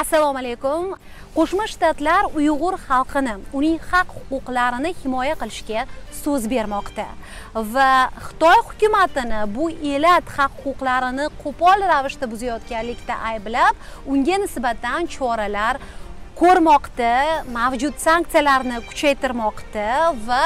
Assalomu alaykum. Qo'shma Shtatlar Uyg'ur xalqini, uning haq-huquqlarini himoya qilishga so'z bermoqda va Xitoy hukumatini bu elat haq-huquqlarini qo'pol ravishda buzayotganlikda ayblab, unga nisbatan choralar ko'rmoqda, mavjud sanksiyalarni kuchaytirmoqda va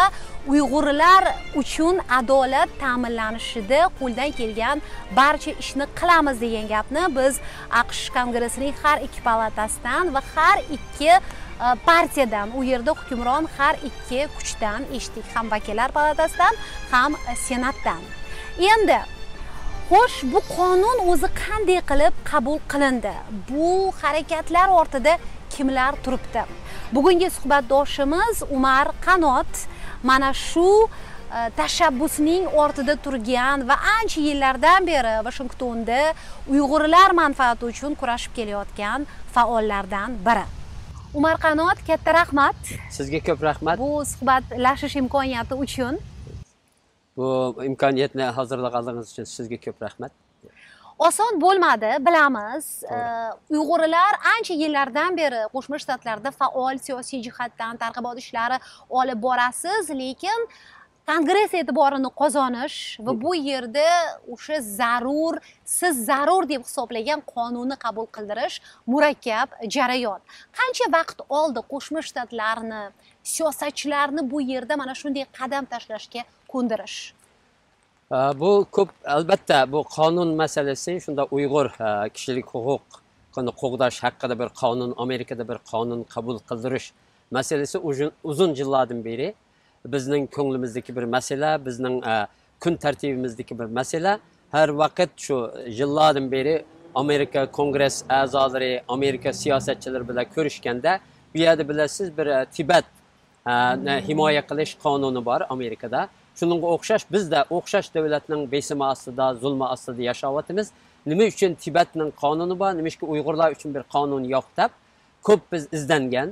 Uyg'urlar uchun adolat ta'minlanishida qo'ldan kelgan barcha ishni qilamiz degan gapni biz AQSh Kongressining har ikki palatasidan va har ikki partiyadan, u yerda hukmron har ikki kuchdan eshitdik, ham vakillar palatasidan, ham senatdan. Endi xo'sh, bu qonun o'zi qanday qilib qabul qilindi? Bu harakatlar ortida kimlar turibdi? Bugungi suhbatdoshimiz Umar Qanot mana shu tashabbusning ortida turgan va ancha yillardan beri Vashingtonda Uyg'urlar manfaati uchun kurashib kelayotgan faollardan biri. Umar Qanot, katta rahmat. Sizga ko'p rahmat. Bu suhbatlashish imkoniyati uchun. Bu imkoniyatni hozirlaganligingiz uchun sizga ko'p rahmat. Oson bo'lmadi, bilamiz. Uyg'urlar ancha yillardan beri Qo'shma Shtatlarda faol siyosiy jihatdan targ'ibot ishlari olib borasiz, lekin Kongress e'tiborini qozonish va bu yerda o'sha zarur, siz zarur deb hisoblagan qonunni qabul qildirish murakkab jarayon. Qancha vaqt oldi Qo'shma Shtatlarni, siyosatchilarni bu yerda mana shunday qadam tashlashga ko'ndirish? Bu ko'p, albatta bu qonun masalasi, shunda Uyg'ur kishilik huquqini qo'g'dash haqida bir qonun, Amerikada bir qonun qabul qildirish masalasi uzun yillardan beri bizning ko'nglimizdagi bir masala, bizning kun tartibimizdagi bir masala. Har vaqt shu yillardan beri Amerika Kongress a'zolari, Amerika siyosatchilari bilan ko'rishganda, bu yerda bilasiz bir Tibat himoya qilish qonuni bor Amerikada. Shuningga o'xshash bizda o'xshash davlatning besimi ostida, zulmi ostida yashayotimiz. Nima uchun Tibatning qonuni bor, nima uchun Uyg'urlar uchun bir qonun yo'q deb ko'p biz izlangan.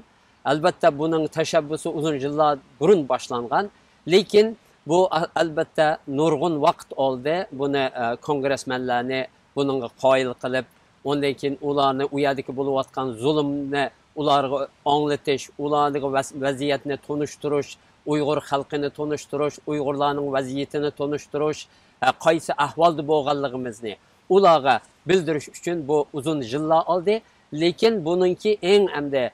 Albatta buning tashabbusi uzun yillar burun boshlangan, lekin bu albatta nurg'un vaqt oldi. Buni kongressmenlarni buningga qoyil qilib, undan keyin ularni u yerdagi bo'layotgan zulmni ularga anglatish, ularning vaziyatini tunishtirish, Uyg'ur xalqini tonishtirish, Uyg'urlarning vaziyatini tonishtirish, qaysi ahvolda bo'lganligimizni ularga bildirish uchun bu uzun yillar oldi, lekin buningki eng hamda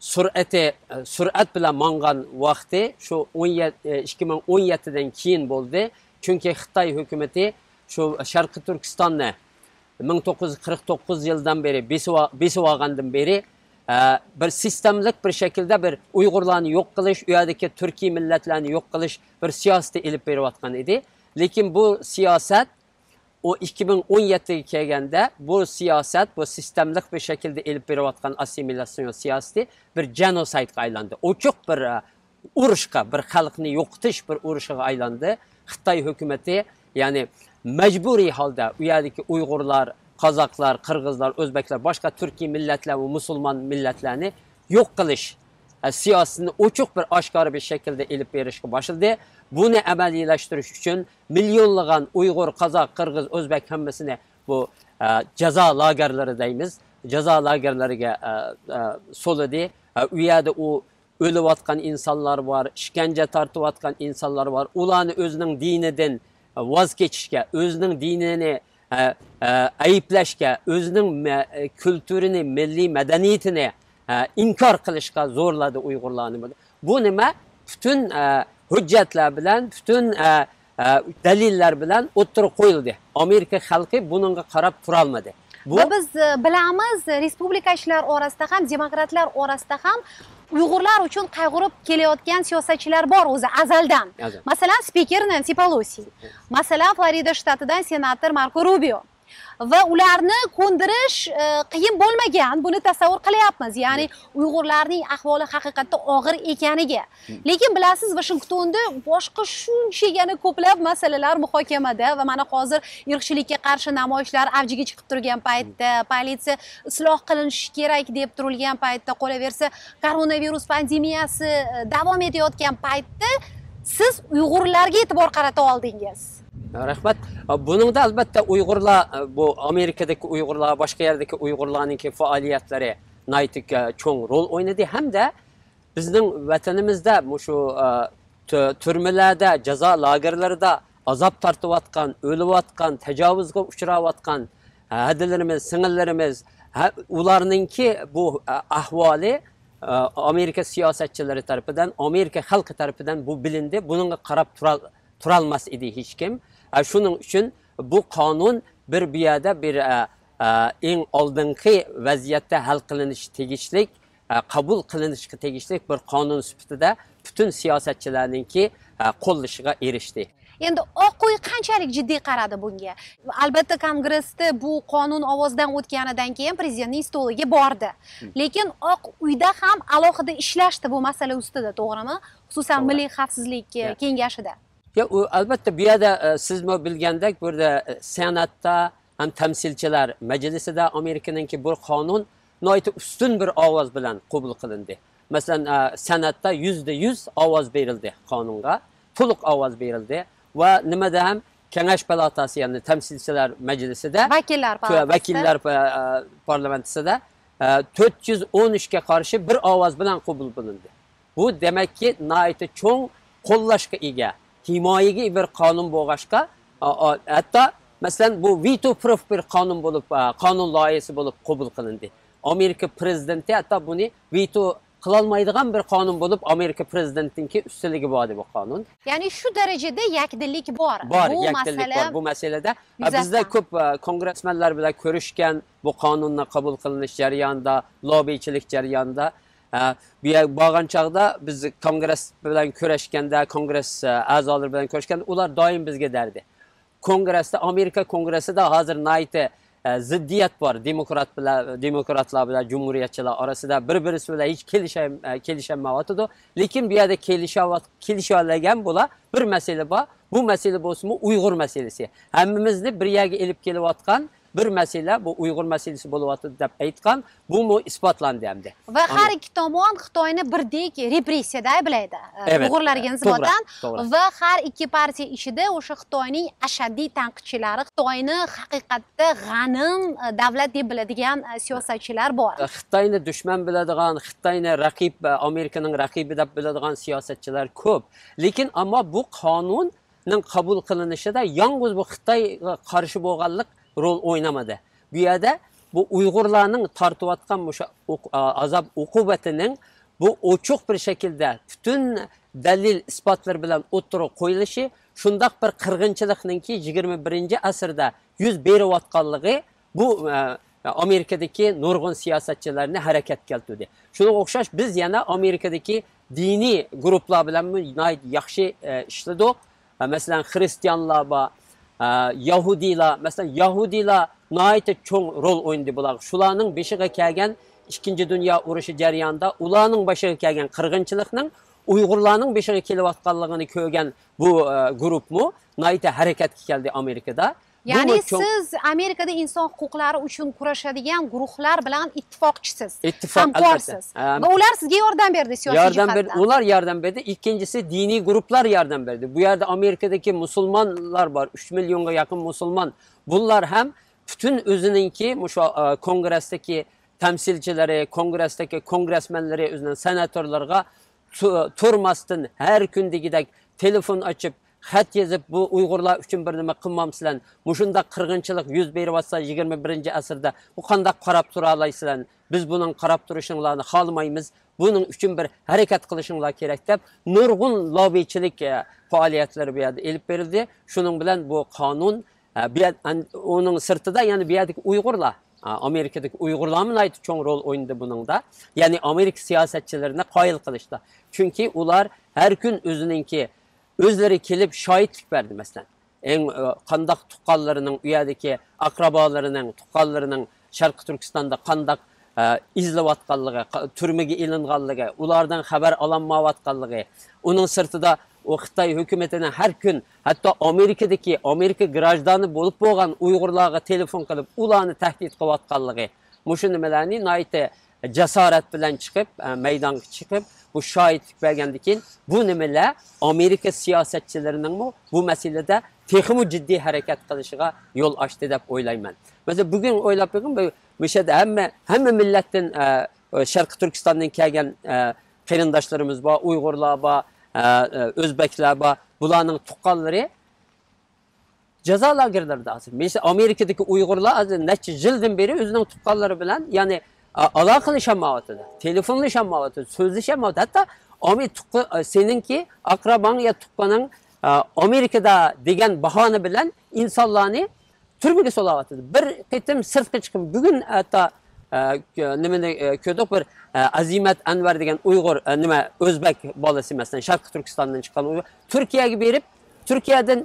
sur'at bilan mong'an vaqti shu 2017 dan keyin bo'ldi, chunki Xitoy hukumatı shu Sharqiy Turkistonni 1949 yildan beri besib olgandan beri bir sistemlik bir şekilde bir Uyg'urlarni yok kılış, üyedeki Türkiye milletlerini yok kılış bir siyaseti ilip beriyotgan idi. Lekin bu siyaset o 2017'ye kelganda bu siyaset, bu sistemlik bir şekilde ilip beriyotgan assimilasyon siyaseti bir genosidga aylandı. Ochiq bir urushga, bir xalqni yo'qotish bir urushiga aylandı. Xitoy hukumati yani mecburi halda üyedeki Uyg'urlar, Kazaklar, Qirg'izlar, O'zbeklar, başka Türkiye milletler ve Müslüman milletlerini yok kılış siyasetini uçuk bir aşkar bir şekilde ilip berişe başladı. Bunu amaliyleştiriş için milyonlagan Uygur, Kazak, Qirg'iz, O'zbek hammasini bu ceza lagerleri deymiz. Ceza lagerlariga solidi. Uyada o o'layotgan insanlar var, işkence tartıyotgan insanlar var. Ularni özünün dinidan vazgeçişga, özünün dinini ayıplashga, özünün kültürünü, milli medeniyetini inkar qilishga zorladı Uyg'urlarni. Bu nima? Bütün hujjatlar bilan, bütün dalillar bilan o'tirib qo'yildi. Amerika xalqi buningga qarab tura olmadi. Bu biz bilamiz, respublikachilar orasida ham, demokratlar orasida ham Uyg'urlar uchun qayg'urib kelayotgan siyosatchilar bor o'zi azaldan. Masalan, spiker Nancy Pelosi, masalan, Florida shtatidan senator Marco Rubio va ularni ko'ndirish qiyin bo'lmagan, buni tasavvur qilyapmiz. Ya'ni Uyg'urlarning ahvoli haqiqatda og'ir ekaniga. Lekin bilasiz, Washingtonda boshqa shunchagina ko'plab masalalar muhokamada va mana hozir irqchilikka qarshi namoyishlar avjiga chiqib turgan paytda, politsiya isloh qilinishi kerak deb turilgan paytda, qolaversa koronavirus pandemiyasi davom etayotgan paytda siz Uyg'urlarga e'tibor qarata oldingiz. Rahmat. Bunun da albatta Uyg'urlar, bu Amerika'daki Uyg'urlar, başka yerdeki Uyg'urlarninki faaliyetleri naytik çok rol oynadı. Hem de bizim vatanimizde şu türmelerde, ceza lagerlerida azap tartıvatkan, ölüvatkan, tecavüzga uçuravatkan hedilerimiz, singillerimiz, ularninki bu ahvali Amerika siyasetçileri tarafından, Amerika halkı tarafından bu bilindi. Bununla karap turalmaz idi hiç kim. Şunun için bu kanun bir yerde bir en aldınki vaziyette hal kılınış tegişlik, kabul kılınış tegişlik bir kanun süpüde bütün siyasetçilerin ki kollışıga erişti. Endi Oq uy qanchalik jiddiy qaradi bunga? Albatta Kongressda bu qonun ovozdan o'tganidan keyin prezidentning stoliga bordi. Lekin Oq uyda ham alohida ishlashdi bu masala ustida, to'g'rimi? Xususan Milliy xavfsizlik kengashida. Ya albatta bu yerda siz bilgandek, burada Senatda ham tamsilchilar majlisida Amerikaningki bir qonun noyta ustun bir ovoz bilan qabul qilindi. Masalan, Senatda 100% ovoz berildi qonunga, to'liq ovoz berildi. Va nimada ham Kengash palatasi, ya'ni Temsilchilar Majlisida, Vakillar parlamentisida 413 ga qarshi bir ovoz bilan qabul qilindi. Bu demakki, nihoyatda cho'ng qo'llashga ega, himoyaga bir qonun bo'lg'ashqa, hatto masalan bu veto proof bir qonun bo'lib, qonun loyihasi bo'lib qabul qilindi. Amerika prezidenti hatto buni veto qilolmaydigan bir qonun bo'lib Amerika prezidentiniki ustunligi bor bu qonun. Ya'ni shu darajada yakdillik bor. Bu masalada bizda ko'p kongressmenlar bilan ko'rishgan, bu qonunni qabul qilinish jarayonida, lobbichilik jarayonida bu bo'lgan chaqda biz kongress bilan ko'rishganda, kongress a'zolari bilan ko'rishganda ular doim bizga derdi. Kongressda, Amerika kongressida hozir nihoyatda ziddiyat bor. Demokratlar bilan jumhuriyatchilar orasida bir-birisi bilan hiç kelishmayotdi. Lekin bu yerda kelishaolmagan bo'la bir masala bor. Bu masala bo'lsa Uyg'ur masalasi. Hammamizni bir yerga elib kelayotgan bir masala bu Uyg'ur masalasi bo'lyapti deb aytgan. Bu isbotlandi hamda. Va har ikki tomon Xitoyni birdek repressiyada aybladi. Uyg'urlarga nisbatan va har ikki partiya ishida o'sha Xitoyning ashaddiy tanqidchilari, Xitoyni haqiqatda g'anim davlat deb biladigan siyosatchilar bor. Xitoyni dushman biladigan, Xitoyni raqib, Amerikaning raqibi deb biladigan siyosatchilar ko'p. Lekin ammo bu qonunning qabul qilinishida yolg'iz bu Xitoyga qarshi bo'lganlik rol oynamadı. Bu yerda bu Uyg'urlarning tortayotgan o'sha azob uqubatining bu ochiq bir şekilde bütün dalil isbotlar bilan o'ttirib qo'yilishi, shundoq bir qirg'inchilikningki 21-asrda yuz berayotganligi bu Amerikadagi nurg'un siyosatchilarni harakatga keltirdi. Shunga o'xshash biz yana Amerikadagi diniy guruhlar bilan yaxshi ishladik. Masalan, xristianlar va Yahudiylar, mesela Yahudiylar nihoyatda çok rol oynadı bular. Şularning beshiga kelgan 2. Dünya urushi jarayonida, ularning boshiga kelgan qirg'inchilikning Uyg'urlarning beshiga kelayotganligini ko'rgan bu guruhmi nihoyatda harakatga keldi Amerikada. Yani siz Amerikada inson huquqlari uchun kurashadigan guruhlar bilan ittifoqchisiz, hamkorsiz. Va ular sizga yordam berdi siyosiy jihatdan. Ular yordam berdi. İkincisi dini gruplar yordam berdi. Bu yerde Amerikadaki musulmonlar var. 3 milyonga yakın musulmon. Bunlar hem bütün o'zininki kongressdagi temsilchilari, kongressdagi kongresmenlari, o'zining senatorlarga turmasdan her kundagidek telefon açıp xat yozib, bu Uyg'urlar uchun bir nima qilmamsizlar, mushunda qirg'inchilik yuz beryapsa 21-asrda, bu qanday qarab tura olasizlar, biz buning qarab turishinglarni xohlamaymiz, buning uchun bir harakat qilishinglar kerak deb nurg'un lobbichilik faoliyatlari bu yerda elib berildi. Shuning bilan bu qonun uning sirtida, ya'ni bu yerdagi Uyg'urlar, Amerikadagi Uyg'urlarning aytib cho'ng rol o'ynadi buningda. Ya'ni Amerika siyosatchilarini qoyil qilishda. Chunki ular har kun o'ziningki o'zlari kelib shohidlik berdi. Masalan, qandoq tuqqanlarining, u yerdagi akrabolarining, tuqqanlarining Sharqiy Turkistonda qandoq izlayotganligi, turmaga ilinganligi, ulardan xabar olinmayotganligi, uning sirtida Xitoy hukumatining har kun, hatto Amerikadagi Amerika grajdoni bo'lib bo'lgan Uyg'urlarga telefon qilib, ularni tahdid qilayotganligi, mushuni nimalarni nihoyatda jasorat bilan chiqib, maydonga chiqib bu şahitlik belgendikin bu nimeyle Amerika siyasetçilerinin bu meselede tehimu ciddi hareket kılışıga yol açtı deb oylayman. Mesela bugün oylap bakın, hem milletin Sharqiy Turkistondan kelgen qerindaşlarımız var, Uyg'urlar var, Özbekler var, bularning tuqqanlari ceza lagerlerida. Mesela Amerika'daki Uyg'urlar neçe yildan beri özünün tuqqanlari bilen yani alaqalashamavatdi, telefonlashamavatdi, so'zlashamavatdi. Hatta seninki akraban ya tuqqaning Amerika'da degan bahane bilen insanlarni türmüge solavatdi. Bir qitim sirtqa chiqib bugün hatta nimani ko'rdik bir Azimat Anvar degan Uyg'ur nima O'zbek bolasi masalan Sharqiy Turkistondan chiqqan Turkiyaga berib Turkiyadan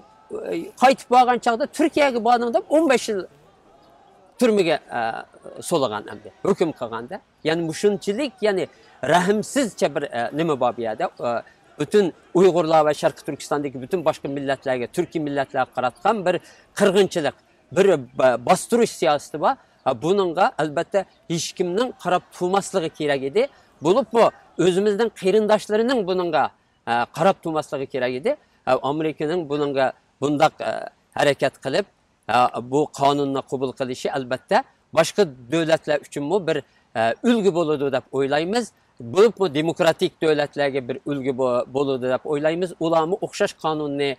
qaytib borgan chaqda Turkiyaga borganimda 15 yil turmiga solagan hamda hukm qilganda ya'ni mushunchilik ya'ni rahimsizcha bir nima bor bu yerda butun Uyg'urlar va Sharqiy Turkistondagi butun boshqa millatlarga turkiy millatlarga qaratgan bir qirg'inchilik bir bostirish siyosati bor. Bununla elbette hiç kimden karab tuğmaslığı kerek idi. Bulup bu özümüzden qerindaşlarının bununla karab tuğmaslığı kerek idi. Amerika'nın bununla bundak hareket kılıp bu kanunla kabul kılışı elbette başka devletler için bu bir ülgü boludu deb oylayımız. Bulup bu demokratik devletlerge bir ülgü boludu deb oylayımız. Ulamı okşaş kanununu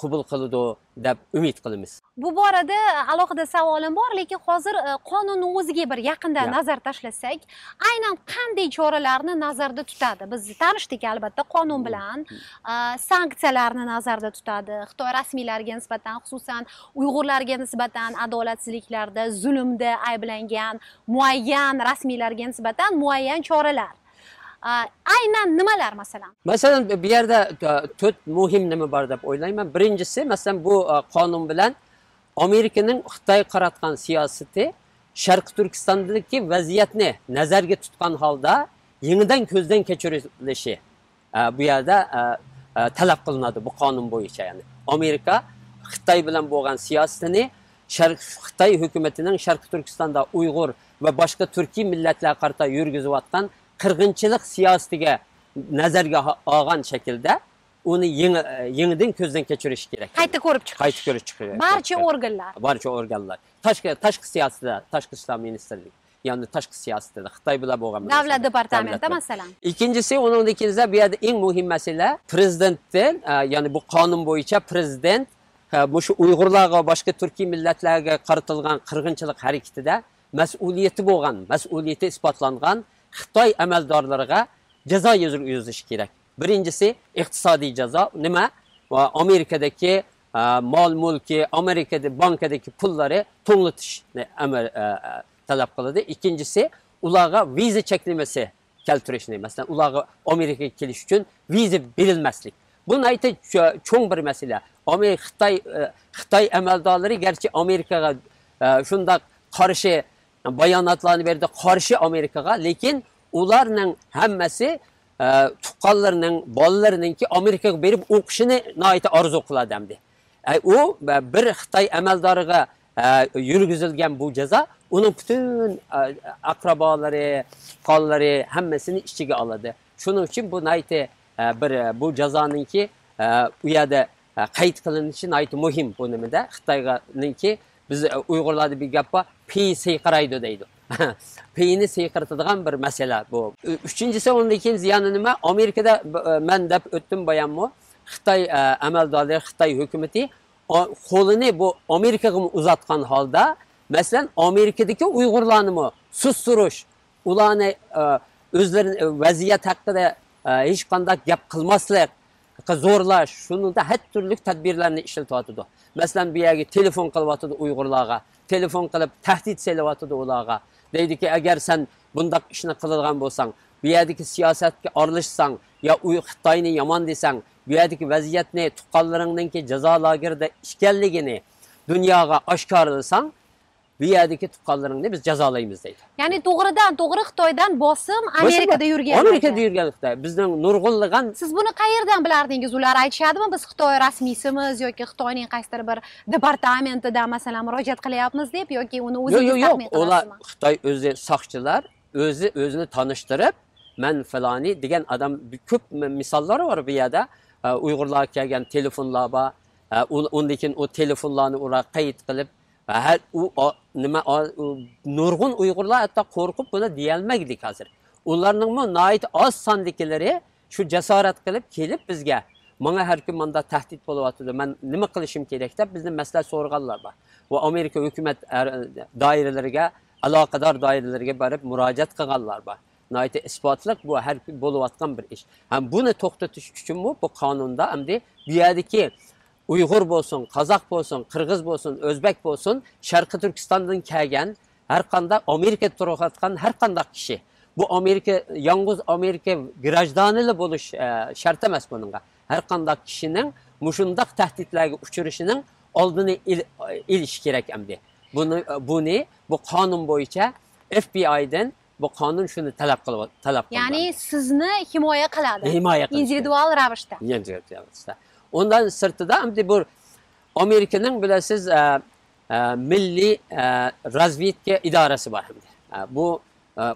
qabul qiladi deb umid qilamiz. Bu borada alohida savolim bor, lekin hozir qonunni o'ziga bir yaqindan nazar tashlasak, aynan qanday choralarni nazarda tutadi? Biz tanishdik albatta qonun bilan, sanksiyalarni nazarda tutadi. Xitoy rasmiylariga nisbatan, xususan Uyg'urlarga nisbatan adolatsizliklarda, zulmda ayblangan muayyan rasmiylarga nisbatan muayyan choralar. Aynan nimalar masalan? Masalan, bir yerda to'rt muhim nima bor deb o'ylayman. Birincisi, masalan, bu qonun bilan Amerikaning Xitoy qaratgan siyosati Sharqiy Turkistondagi vaziyatni nazarga tutgan holda yangidan ko'zdan kechirilishi bu yerda talab qilinadi bu qonun bo'yicha. Ya'ni Amerika Xitoy bilan bo'lgan siyosatini Xitoy hukumatining Sharqiy Turkistonda Uyg'ur va boshqa turkiy millatlarga qarata yurgizayotgan qirg'inchilik siyosatiga nazarga olgan shaklda uni yangidan ko'zdan kechirish kerak. Qayta ko'rib chiqish. Barcha organlar. Tashqi siyosatda, tashqi ishlar ministerligi, ya'ni tashqi siyosatda Xitoy bilan bo'lgan davlat departamenti masalan. Ikkinchisi, uningda bu yerda eng muhim masala prezidentdan, ya'ni bu qonun bo'yicha prezident bu shu Uyg'urlarga va boshqa turkiy millatlarga qaratilgan qirg'inchilik harakatida mas'uliyati isbotlangan Xitoy amaldorlariga jazo yuzish kerak. Birinchisi iqtisodiy jazo. Nima? Va Amerikadagi mol-mulki, Amerikadagi bankadagi pullari to'g'rilitishni talab qiladi. Ikkinchisi ularga viza cheklamasi keltirishni, masalan, ularga Amerikaga kelish uchun viza berilmaslik. Bu nayta cho'ng bir masala. Amerika Xitoy amaldorlari garchi Amerikaga shunday qarshi bayonotlarni berdi, qarshi Amerikaga, lekin ularning hammasi tuqqanlarining, bolalariningki Amerikaga berib o'qishini nihoyatda orzu qiladi hamda. U bir Xitoy amaldoriga yurgizilgan bu jazo uning butun akrabolari, qollari hammasini ichiga oladi. Shuning uchun bu nihoyatda bir bu jazoningki u yerda qayd qilinishi nihoyatda muhim bu nimada Xitoyninki biz Uyg'urlarda bir gap bor, pey siyqiraydi deydi. Peyni siyqirtadigan bir masala bu. Uchinchisi, undan ziyoni nima? Amerikada men deb o'tdim boyammi, Xitoy amaldorlari, Xitoy hukumati qo'lini bu Amerikaga uzatgan holda, masalan, Amerikadagi Uyg'urlarni sustirish, ularni o'zlari vaziyat haqida hech qanday gap qilmaslik, zo'rlash, shunda har turli tadbirlarni ishlatyotdi. Masalan, bu yerga telefon qilyotdi Uyg'urlarga, telefon qilib tahdid selyotdi ularga. Deydiki, agar sen bunday ishni qiladigan bo'lsang, bu yerdagi siyosatga aralashsang, ya Xitoyni yomon desang, bu yerdagi vaziyatni tuqqanlaringninki jazo lagerida ishkanligini dunyoga oshkorlasang, bu yerdagi tuqqanlaringni biz jazolaymiz deydi. Ya'ni to'g'ridan-to'g'ri Xitoydan bosim Amerikada yurgan Xitoy. Bizning nurg'unlagan. Siz buni qayerdan bilardingiz? Ular aytishadimi? Biz Xitoy rasmiysimiz yoki Xitoyning qaysidir bir departamentidan masalan murojaat qilyapmiz deb yoki uni o'zi yo'q, ular Xitoy o'zi soqchilar, o'zini tanishtirib, men falani degan adam ko'p misollar bor bu yerda. Uyg'urlar kelgan telefonlar bor. Undan keyin u telefonlarni ular qayd qilib har u nima nurg'un Uyg'urlar hatto qo'rqib buni deya olmaydi hozir. Ularningmi noyat oz sondikilari shu jasorat qilib kelib bizga mana har kim manda tahdid bo'layotdi. Men nima qilishim kerak deb bizni maslahat so'rganlar bor. Va Amerika hukumat doiralariga aloqador doiralarga borib murojaat qilganlar bor. Noyat isbotliq bu har kim bo'layotgan bir ish. Ham buni to'xtatish uchunmi bu qonunda hamda bu yerdagi Uyg'ur bo'lsin, Qozoq bo'lsin, Qirg'iz bo'lsin, O'zbek bo'lsin, Sharqiy Turkistondan kelgan har qanday Amerika turayotgan har qanday kishi bu Amerika yolg'iz Amerika grajdanili bo'lish shart emas buningga. Har qanday kishining mushundaq tahdidlarga uchrashining oldini ilish kerak hamda. Buni bu qonun bo'yicha FBI'dan bu qonun shuni talab qiladi. Ya'ni sizni himoya qiladi. Individual ravishda. Ondan sırtıda hamda bu Amerikanın bilasiz milli razvedka idarasi bor hamda. Bu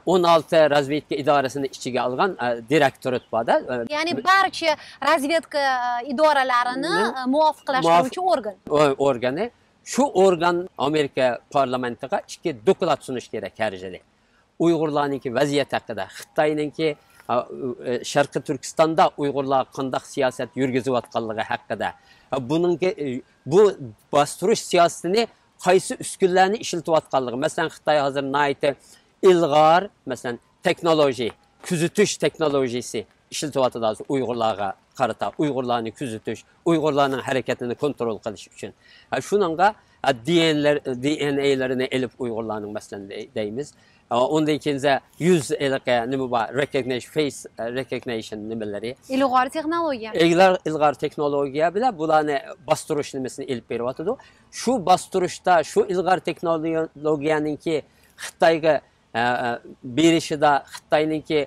16 razvedka idarasini ichiga olgan direktorat bor da. Ya'ni barcha razvedka idoralarini muvofiqlashtiruvchi organ. Organi. Shu organ Amerika parlamentiga 2 doklad sunish kerak har yili. Uyg'urlarningki vaziyat haqida, Xitoyningki Sharqiy Turkistonda Uyg'urlar qanday siyosat yurgizayotganligi haqida. Buningga bu bostirish siyosatini qaysi uskunlarni ishlatayotganligi. Masalan, Xitoy hozir noyati ilg'or, masalan, texnologiya, kuzatish texnologiyasi ishlatayotadi hozir Uyg'urlarga qarata, Uyg'urlarni kuzatish, Uyg'urlarning harakatini kontrol qilish uchun. Shuningga DNA'larini elib Uyg'urlarning masalan deymiz. Ondan keyin yuz nima bor? Recognition, face recognition nimalari. Ilg'or texnologiya. Ilg'or texnologiya bilan bularni bostirish nimasini elib beryotdi. Shu bostirishda, shu ilg'or texnologiyaningki Xitoyga berishida, Xitoyningki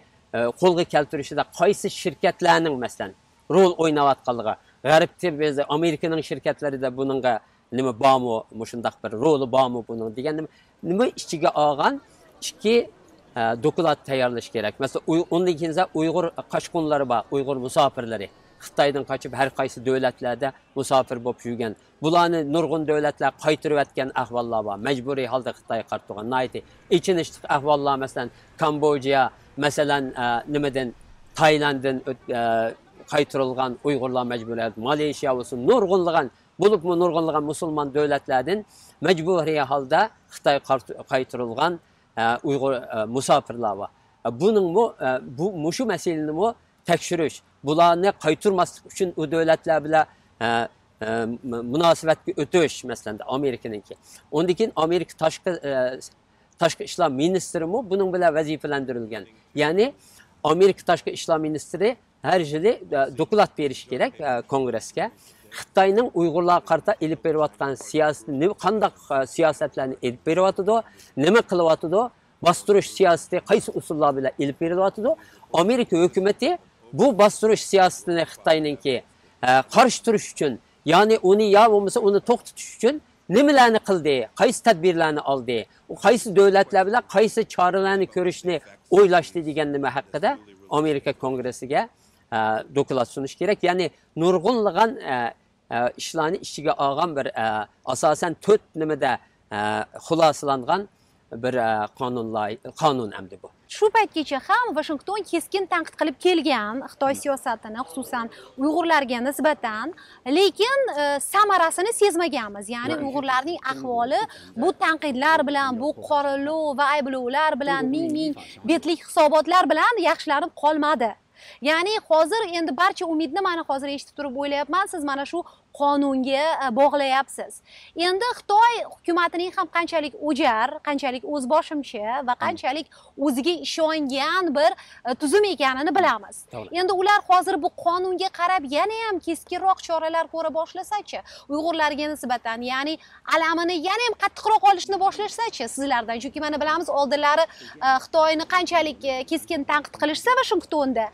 qo'lga keltirishida qaysi shirkatlarning masalan rol o'ynayotganligi. G'arbda biz Amerikaning shirkatlarida buningga nima bormi, shunday bir roli bormi buning degan nima ichiga olgan 2 dokulat tayyorlash kerak. Mesela ondan keyin Uyg'ur qochqinlari bor, Uyg'ur musofirlari. Xitoydan qochib har qaysi davlatlarda musofir bo'lib yurgan. Bularni nurg'un davlatlar qaytirayotgan ahvollar bor. Majburiy holda Xitoyga qartilgan noyati ichinishlik ahvollar masalan Kamboja, masalan nimadan Taylanddan qaytirilgan Uyg'urlar majburiyat, Malayziya bo'lsin, nurg'unlagan bo'libmi nurg'unlagan musulmon davlatlardan majburiy holda Xitoyga qaytirilgan Uyg'ur musofirlar bor. Buningmi bu mushu masalanimi tekshirish, bularni qaytirmaslik uchun u davlatlar bilan munosabatga o'tish masalan Amerikaningki. Undan keyin Amerika tashqi ishlar ministrimi buning bilan vazifalantirilgan. Ya'ni Amerika tashqi ishlar ministri har yili dokulat berish kerak Kongressga. Xitoyning Uyg'urlar qarta elib berayotgan siyosatni qanday siyosatlarni elib berayotdi, nima qilyotdi, bostirish siyosati qaysi usullar bilan elib berilyotdi. Amerika hukumati bu bostirish siyosatini Xitoyningki qarshi turish uchun, ya'ni uni yo bo'lmasa uni to'xtatish uchun nimalarni qildi, qaysi tadbirlarni oldi, u qaysi davlatlar bilan qaysi choralarni ko'rishni o'ylashdi degan nima haqida Amerika Kongressiga dokulat sunish kerak. Ya'ni nurg'unlagan ishlarni ichiga olgan bir asosan 4 nimada xulosalangan bir qonun hamda bu. Shu paytgacha ham Vashington keskin tanqid qilib kelgan Xitoy siyosatini, xususan Uyg'urlarga nisbatan, lekin samarasini sezmaganmiz. Ya'ni Uyg'urlarning ahvoli bu tanqidlar bilan, bu qoralov va ayblovlar bilan, ming betlik hisobotlar bilan yaxshilanib qolmadi. Ya'ni hozir endi barcha umidni mana hozir eshitib turib o'ylayapman, siz mana shu qonunga bog'layapsiz. Endi Xitoy hukumatining ham qanchalik o'jar, qanchalik o'zboshimchi va qanchalik o'ziga ishongan bir tuzum ekanini bilamiz. Endi ular hozir bu qonunga qarab yana ham keskinroq choralar ko'ra boshlasa-chi, Uyg'urlarga nisbatan, ya'ni alamini yana ham qattiqroq olishni boshlasa-chi sizlardan, chunki mana bilamiz oldinlari Xitoyni qanchalik keskin tanqid qilishsa Vashingtonda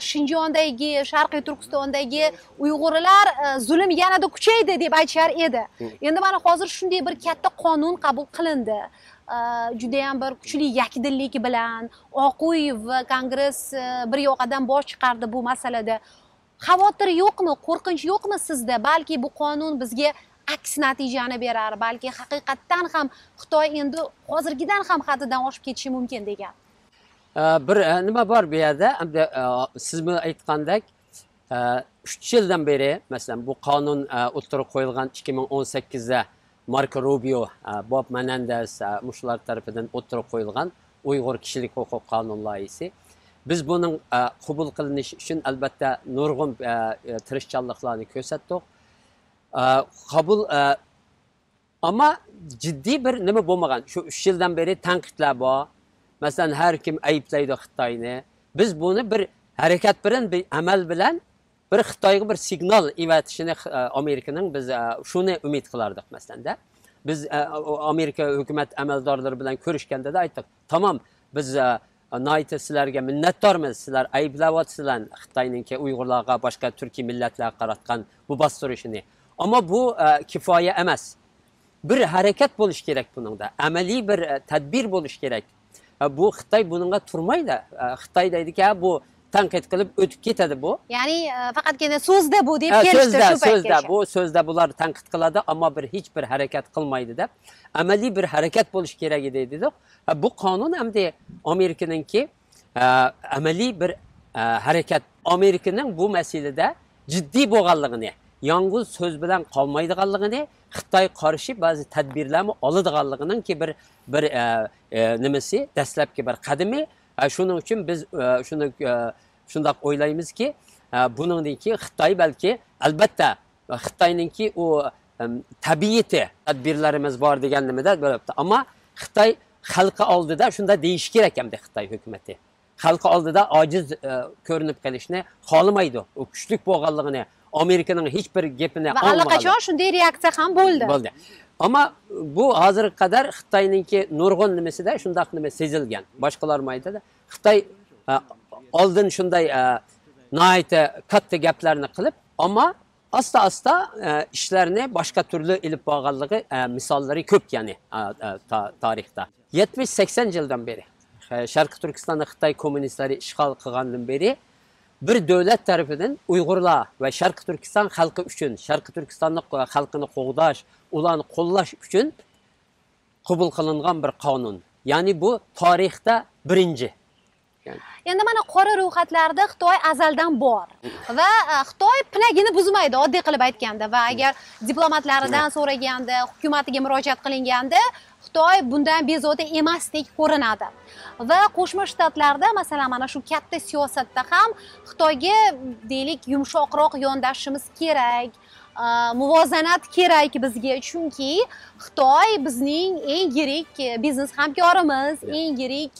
Shinjondagi, Sharqiy Turkistondagi Uyg'urlar zulm yanada kuchaydi deb aytishar edi. Endi mana hozir shunday bir katta qonun qabul qilindi. Juda ham bir kuchli yakdillik bilan Oq uy va Kongress bir yoqadan bosh chiqardi bu masalada. Xavotir yo'qmi, qo'rqinch yo'qmi sizda? Balki bu qonun bizga aks natijani berar, balki haqiqatan ham Xitoy endi hozirgidan ham haddidan oshib ketishi mumkin degan. Bir nima bor bu yerda, sizmi aytgandek, 3 yildan beri, masalan, bu qonun o'tirib qo'yilgan 2018da Marco Rubio, Bob Menendez mushlar tarafidan o'tirib qo'yilgan Uyg'ur kishilik huquq qonun loyihasi. Biz buning qabul qilinish uchun albatta nurg'un tirishchanliklarni ko'rsatdik. Qabul ammo jiddiy bir nima bo'lmagan. Shu 3 yildan beri tanqidlar bor. Masalan, har kim ayblaydi Xitoyni. Biz buni bir harakat bilan, bir amal bilan bir Xitoyga bir signal evatishini Amerikaning biz shuni umid qilardik masalanda. Biz Amerika hukumat amaldorlari bilan ko'rishganda da aytdik, "Tamam, biz noita sizlarga minnatdormiz. Sizlar ayblayapsizlar Xitoyningki Uyg'urlarga, boshqa turkiy millatlarga qaratgan bu bostirishini. Ammo bu kifoya emas. Bir harakat bo'lish kerak buningda. Amaliy bir tadbir bo'lish kerak." Bu Xitoy buningga turmaydi. Xitoy deydiki, bu tanqid qilib o'tib ketadi bu. Ya'ni faqatgina so'zda bu deb kelishdi shu paytgacha. So'zda bu, so'zda bular tanqid qiladi, ammo bir hech bir harakat qilmaydi deb. Amaliy bir harakat bo'lish kerak edi dedik. Bu qonun hamda Amerikaningki amaliy bir harakat. Amerikaning bu masalada jiddiy bo'lganligini, yolg'iz so'z bilan qolmaydiganligini, Xitoy qarshi ba'zi tadbirlarni oladiganliginingki bir nimasi dastlabki bir qadami. Shuning uchun biz shuni shunday o'ylaymizki, buningdagi Xitoy balki albatta Xitoyningki u tabiiyati tadbirlarimiz bor degan nimada bo'libdi, ammo Xitoy xalqi oldida shunda deyish kerak hamda Xitoy hukumati xalqi oldida ojiz ko'rinib qolishni xohlamaydi. U kuchlik bo'lganligini, Amerikaning hech bir gapini olmagan. Allaqachon shunday reaksiya ham bo'ldi. Ammo bu hozirga qadar Xitoyningki nurg'un nimasida shunday nima sezilgan. Boshqalar aytadi, Xitoy oldin shunday noita katta gaplarni qilib, ammo asta-asta ishlarni boshqa turli ilib borganligi misollari ko'p, ya'ni tarixda. 70-80 yildan beri Sharqiy Turkistonni Xitoy kommunistlari ishg'ol qilgandan beri bir davlat tarafidan Uyg'urlar va Sharqiy Turkiston xalqi uchun, Sharqiy Turkistonning xalqini qo'g'dash, ularni qo'llash uchun qabul qilingan bir qonun. Ya'ni bu tarixda birinchi. Endi mana qora ro'yxatlarda Xitoy azaldan bor va Xitoy pinagini buzmaydi oddiy qilib aytganda va agar diplomatlaridan so'raganda, hukumatiga murojaat qilinganda Xitoy bundan bezovta emasdek ko'rinadi. Va Qo'shma Shtatlarda, masalan, mana shu katta siyosatda ham Xitoyga deylik yumshoqroq yondashishimiz kerak. Muvozanat kerak bizga, chunki Xitoy bizning eng yirik biznes hamkorimiz, eng yirik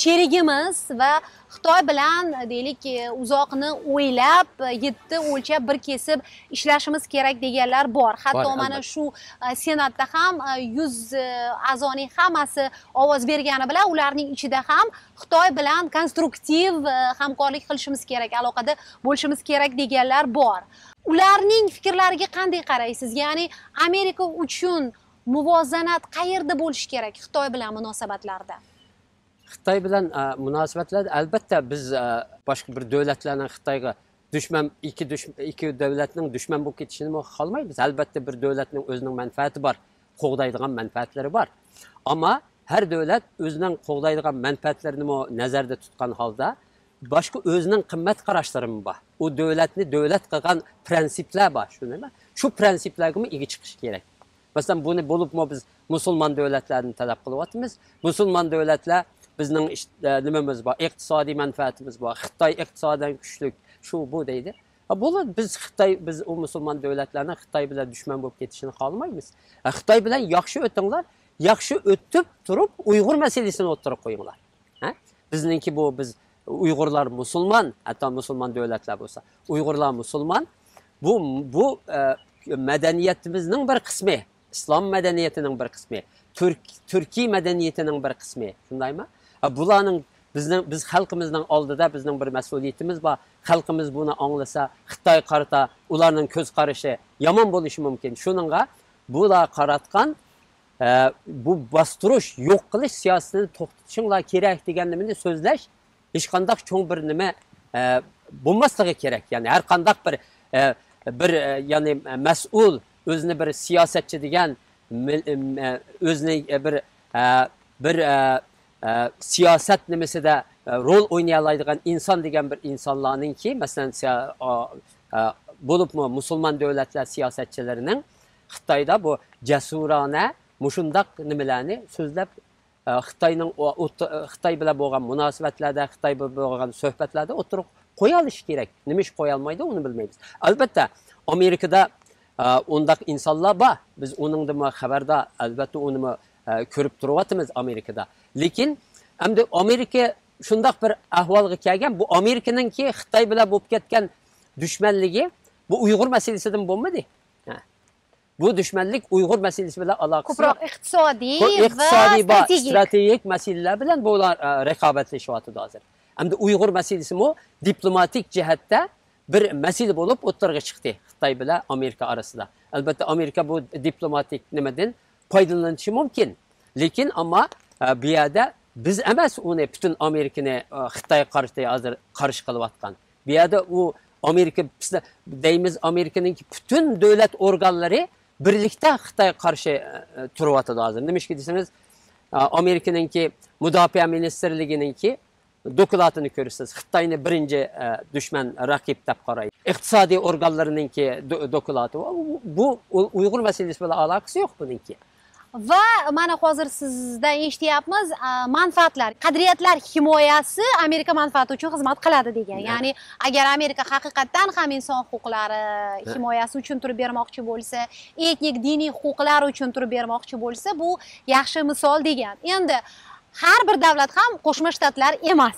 sherigimiz va Xitoy bilan deylik uzoqni o'ylab, yetti o'lchab bir kesib ishlashimiz kerak deganlar bor. Hatto mana shu senatda ham 100 a'zoning hammasi ovoz bergani bilan ularning ichida ham Xitoy bilan konstruktiv hamkorlik qilishimiz kerak, aloqada bo'lishimiz kerak deganlar bor. Ularning fikrlariga qanday qaraysiz? Ya'ni Amerika uchun muvozanat qayerda bo'lishi kerak Xitoy bilan munosabatlarda? Xitoy bilan munosabatlarda albatta biz boshqa bir davlatlarning Xitoyga dushman, ikki davlatning dushman bo'lib ketishini xohlamaymiz. Albatta bir davlatning o'zining manfaati bor, qo'g'daydigan manfaatlari bor. Ammo har davlat o'zining qo'g'daydigan manfaatlarini nazarda tutgan holda boshqa o'zining qimmat qarashlari bor. U davlatni davlat qilgan prinsiplar bor, shuningmi? Shu prinsiplarga ega chiqish kerak. Masalan, buni bo'libmi biz musulmon davlatlarni talab qilyapmiz. Musulmon davlatlar bizning nimamiz bor, iqtisodiy manfaatimiz bor. Xitoy iqtisoddan kuchli, shu bu deydi. Bo'ladi, biz Xitoy, biz u musulmon davlatlarni Xitoy bilan dushman bo'lib ketishini xohlamaymiz. Xitoy bilan yaxshi o'tinglar, yaxshi o'tib turib Uyg'ur masalasini o'tirib qo'yinglar. Ha? Bizningki bu biz Uyg'urlar musulmon, hatto musulmon davlatlar bo'lsa, Uyg'urlar musulmon. Bu madaniyatimizning bir qismi, islom madaniyatining bir qismi, turkiy madaniyatining bir qismi, shundaymi? Bularning biz xalqimizning oldida bizning bir mas'uliyatimiz bor. Xalqimiz buni anglasa, Xitoy qarata ularning ko'z qarashi yomon bo'lishi mumkin. Shuningga bular qaratgan bu bastirish, yo'q qilish siyosatini to'xtatishinglar kerak deganimni so'zlash hech qanday cho'ng bir nima bo'lmasligi kerak. Ya'ni har qanday bir ya'ni mas'ul o'zini bir siyosatchi degan o'zini bir siyosat nimasida rol o'ynay oladigan inson degan bir insonlarningki, masalan, bo'libmi musulmon davlatlar siyosatchilarining Xitoyda bu jasurona mushundaq nimalarni so'zlab Xitoy bilan bo'lgan munosabatlarda, Xitoy bilan bo'lgan suhbatlarda o'tirib qo'ya olish kerak. Nima ish qo'ya olmaydi, uni bilmaymiz. Albatta, Amerikada undaq insonlar bor. Biz uningdan xabarda, albatta uni ko'rib turyapmiz Amerikada. Lekin endi Amerika shunday bir ahvolga kelgan, bu Amerikaningki Xitoy bilan bo'lib ketgan dushmanligi bu Uyg'ur masalasidan bo'lmadi. Bu dushmanlik Uyg'ur masalasi bilan aloqasi ko'proq iqtisodiy va strategik masalalar bilan bular raqobatlashyapti hozir. Endi Uyg'ur masalasi mu diplomatik jihatda bir masala bo'lib o'tirg'i chiqdi Xitoy bilan Amerika orasida. Albatta Amerika bu diplomatik nimadan foydalanishi mumkin. Lekin ammo bu yerda biz emas uni butun Amerikani Xitoy qarshi hozir qarshi qilyotgan. Bu yerda u Amerika deymiz Amerikaning butun davlat organlari birlikda Xitoy qarshi turyapti hozir. Nimishki desangiz Amerikaningki mudofaa ministrligininki dokumentini ko'rasiz. Xitoyni birinchi dushman raqib deb qaraydi. Iqtisodiy organlarininki dokumenti bu Uyg'ur masalasi bilan aloqasi yo'q buningki. Va mana hozir sizdan eshityapmiz manfaatlar, qadriyatlar himoyasi Amerika manfaati uchun xizmat qiladi degan. Ya'ni agar Amerika haqiqatan ham inson huquqlari himoyasi uchun turib bermoqchi bo'lsa, etnik diniy huquqlar uchun turib bermoqchi bo'lsa, bu yaxshi misol degan. Endi har bir davlat ham Qo'shma Shtatlar emas.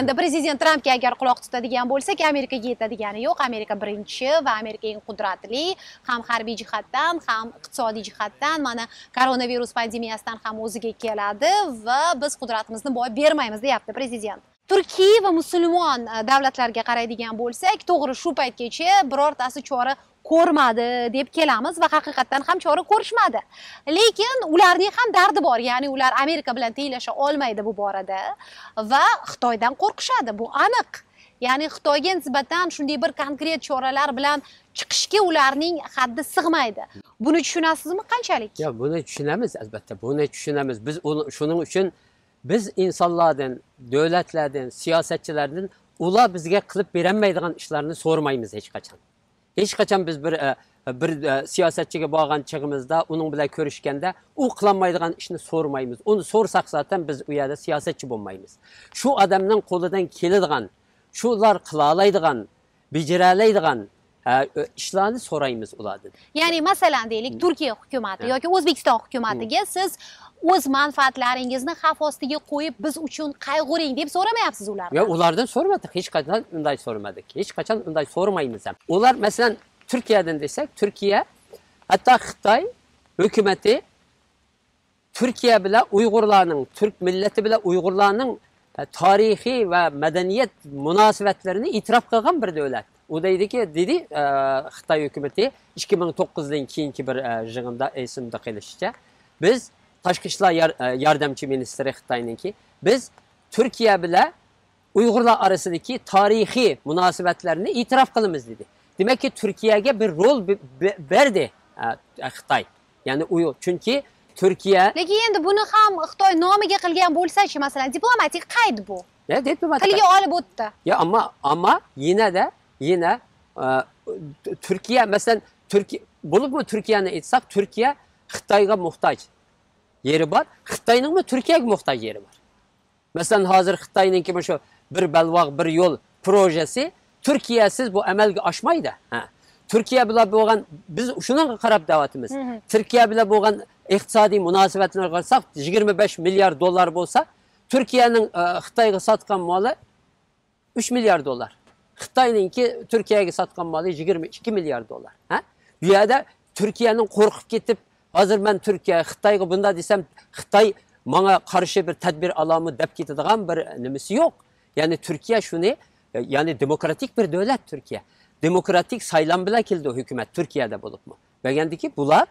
Endi prezident Trampga agar quloq tutadigan bo'lsak, Amerikaga yetadigani yo'q. Amerika birinchi va Amerika eng qudratli, ham harbiy jihatdan, ham iqtisodiy jihatdan, mana koronavirus pandemiyasidan ham o'ziga keladi va biz qudratimizni boy bermaymiz, deyapti prezident. Turkiya va musulmon davlatlarga qaraydigan bo'lsak, to'g'ri shu paytgacha birortasi chora ko'rmadi deb kelamiz va haqiqatan ham chora ko'rishmadi. Lekin ularning ham dardi bor, ya'ni ular Amerika bilan tenglasha olmaydi bu borada va Xitoydan qo'rqishadi, bu aniq. Ya'ni Xitoyga nisbatan shunday bir konkret choralar bilan chiqishga ularning haddi sig'maydi. Buni tushunasizmi qanchalik? Yo'q, buni tushunamiz albatta. Buni tushunamiz. Biz shuning uchun biz insonlardan, davlatlardan, siyosatchilardan ular bizga qilib bermaydigan ishlarni so'rmaymiz hech qachon. Hech qachon biz bir siyosatchiga borgan chig'imizda, uning bilan ko'rishganda, u qilmaydigan ishni so'rmaymiz. Uni so'rsak zaten biz u yerda siyosatchi bo'lmaymiz. Shu odamning qo'lidan keladigan, shular qila oladigan, bijira oladigan ishlarni so'raymiz ulardan. Ya'ni masalan deylik, Turkiya hukumati yoki O'zbekiston hukumatiga siz o'z manfaatlaringizni xavf ostiga qo'yib biz uchun qayg'uring deb so'ramayapsiz ulardan. Yo'q, ulardan so'ramadik, hech qachon unday so'ramadik. Hech qachon unday so'rmaymiz ham. Ular masalan Turkiyadan desak, Turkiya hatto Xitoy hukumatı Turkiya bilan Uyg'urlarning, Turk millati bilan Uyg'urlarning tarixiy va madaniyat munosabatlarini e'tirof qilgan bir davlat. U deydiki, dedi Xitoy hukumatı 2009-dan keyingi bir yig'inda esimda qilishcha biz Tashqi ishlar yordamchi ministri Xitoyninki, biz Turkiya bilan Uyg'urlar orasidagi tarixiy munosabatlarni e'tirof qilamiz dedi. Demakki Turkiyaga bir rol berdi Xitoy. Ya'ni chunki Turkiya. Lekin endi buni ham Xitoy nomiga qilgan bo'lsa-chi, masalan, diplomatik qayd bu. Ya diplomatik. Qilib olib o'tdi. Ya ammo yana Turkiya masalan bo'libmi Turkiyani aytsak, Turkiya Xitoyga muhtoj yeri bor. Xitoyningmi Turkiyaga muhtoj yeri bor. Masalan, hozir Xitoyningki mana shu bir balvoq bir yo'l loyihasi Turkiyasiz bu amalga oshmaydi. Turkiya bilan bo'lgan biz shunga qarab da'vatimiz. Turkiya bilan bo'lgan iqtisodiy munosabatlarni qarsak, 25 milliard dollar bo'lsa, Turkiyaning Xitoyga sotgan moli 3 milliard dollar. Xitoyningki Turkiyaga sotgan moli 22 milliard dollar. Bu yerda Turkiyaning qo'rqib ketib hozir men Turkiya, Xitoyga bunda desam, Xitoy mana karşı bir tedbir alamı dep gittiğim bir nimesi yok. Yani Türkiye şunu, yani demokratik bir devlet Türkiye. Demokratik sayılan bile kildi hükümet Türkiye'de bulup mu? Beğendi ki bunlar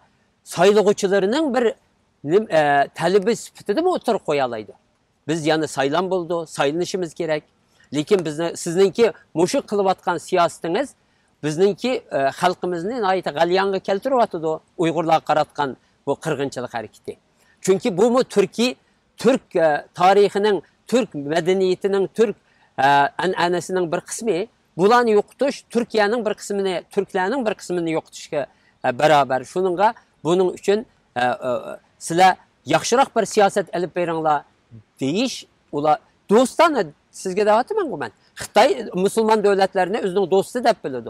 sayılıkçılarının bir talebi süpürdü mü otur koyalaydı. Biz yani sayılan buldu, sayılışımız gerek. Lekin bizni, sizinki muşu kılıvatkan siyasetiniz, bizninki halkımızın ayeti galyanı keltiruvatıdı Uygurlar karatkan bu kırgınçılık hareketi. Çünkü bu mu Türkiye, Türk tarihinin, Türk medeniyetinin, Türk annesinin bir kısmı, bulan yoktuş, Türkiye'nin bir kısmını, Türklerinin bir kısmını yoktuş ki beraber. Şununla bunun için sizler yakışırak bir siyaset elip berinle deyiş, ula, dostan sizge dağıtımın ben. Xitoy Müslüman devletlerine özünün dostu deb biladi.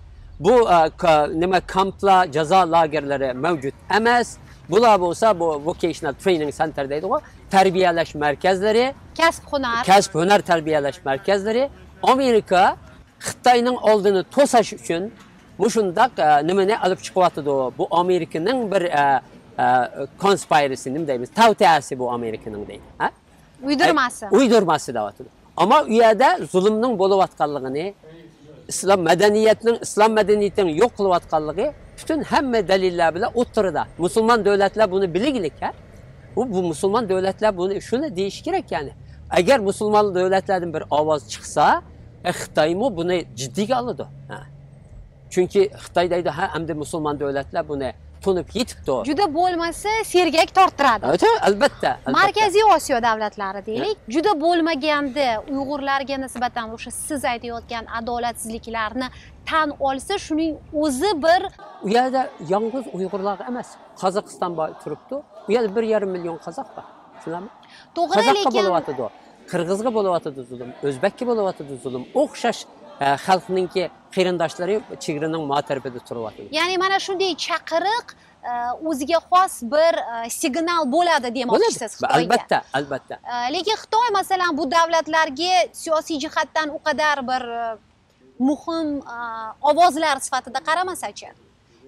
Bu kampla, ceza lagerleri mevcut emez. Bula olsa bu Vocational Training Center'deydi o. Terbiyeleş merkezleri. Kasb-hunar terbiyeleş merkezleri. Amerika, Xitay'nın aldığını tosaş için muşundak nimene alıp çıkıvatıdı o. Bu Amerika'nın bir konspirasi, nimdeyimiz, tavtiyasi bu Amerika'nın değil. Ha? Uydurması. Uydurması davatıdır. Ama üyede zulümünün boluvatkallığını, İslam medeniyetinin yok kılıvatkallığı bütün hem deliller bile oturda. Müslüman devletler bunu bilgilik. Bu Müslüman devletler bunu şunu değiştirerek yani. Eğer Müslüman devletlerden bir avaz çıksa, Xitay mı bunu ciddiye alırdı. Çünkü Xitay'daydı hem de Müslüman devletler bunu tunib yetibdi. Juda bo'lmasa sergak torttiradi. Albatta. Markaziy Osiyo davlatlari deylik, juda bo'lmaganda Uyg'urlarga nisbatan o'sha siz aytayotgan adolatsizliklarni tan olsa, shuning o'zi bir u yerda yolg'iz Uyg'urlar emas, Qozog'iston bo'y turibdi. U yerda 1,5 million qozoq bor. Tushunami? To'g'ri, lekin bo'lyotdi. Qirg'izga bo'lyotdi zulm, O'zbekka bo'lyotdi zulm. O'xshash xalqningki qirindoshlari chegrining mo'tarpida turyapti. Ya'ni mana shunday chaqiriq o'ziga xos bir signal bo'ladi demoqchisiz Xitoyga. Albatta, albatta. Lekin Xitoy masalan bu davlatlarga siyosiy jihatdan u qadar bir muhim ovozlar sifatida qaramasa-chi.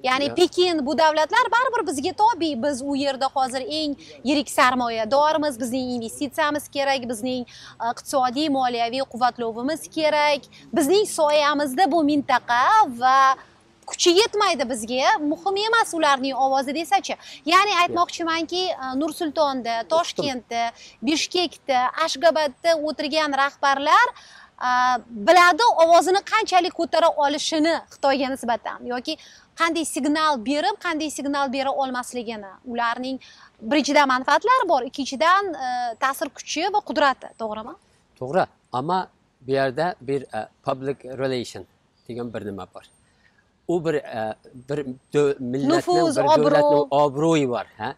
Ya'ni Pekin bu davlatlar baribir bizga tobiy, biz u yerda hozir eng yirik sarmoyadorimiz, bizning investitsiyamiz kerak, bizning iqtisodiy moliyaviy quvvatlovimiz kerak, bizning soyamizda bu mintaqa va kuchi yetmaydi bizga, muhim emas ularning ovozi desa-chi. Ya'ni aytmoqchimanki, Nursultonda, Toshkentda, Bishkekda, Ashgabatda o'tirgan rahbarlar biladi ovozini qanchalik ko'tara olishini Xitoyga nisbatan yoki qanday signal berib, qanday signal bera olmasligini. Ularning birinchidan manfaatlari bor, ikkinchidan ta'sir kuchi va qudrati, to'g'rimi? To'g'ri, ammo bu yerda bir public relation degan bir nima bor. U bir millatning bir davlatning obro'yi bor, ha?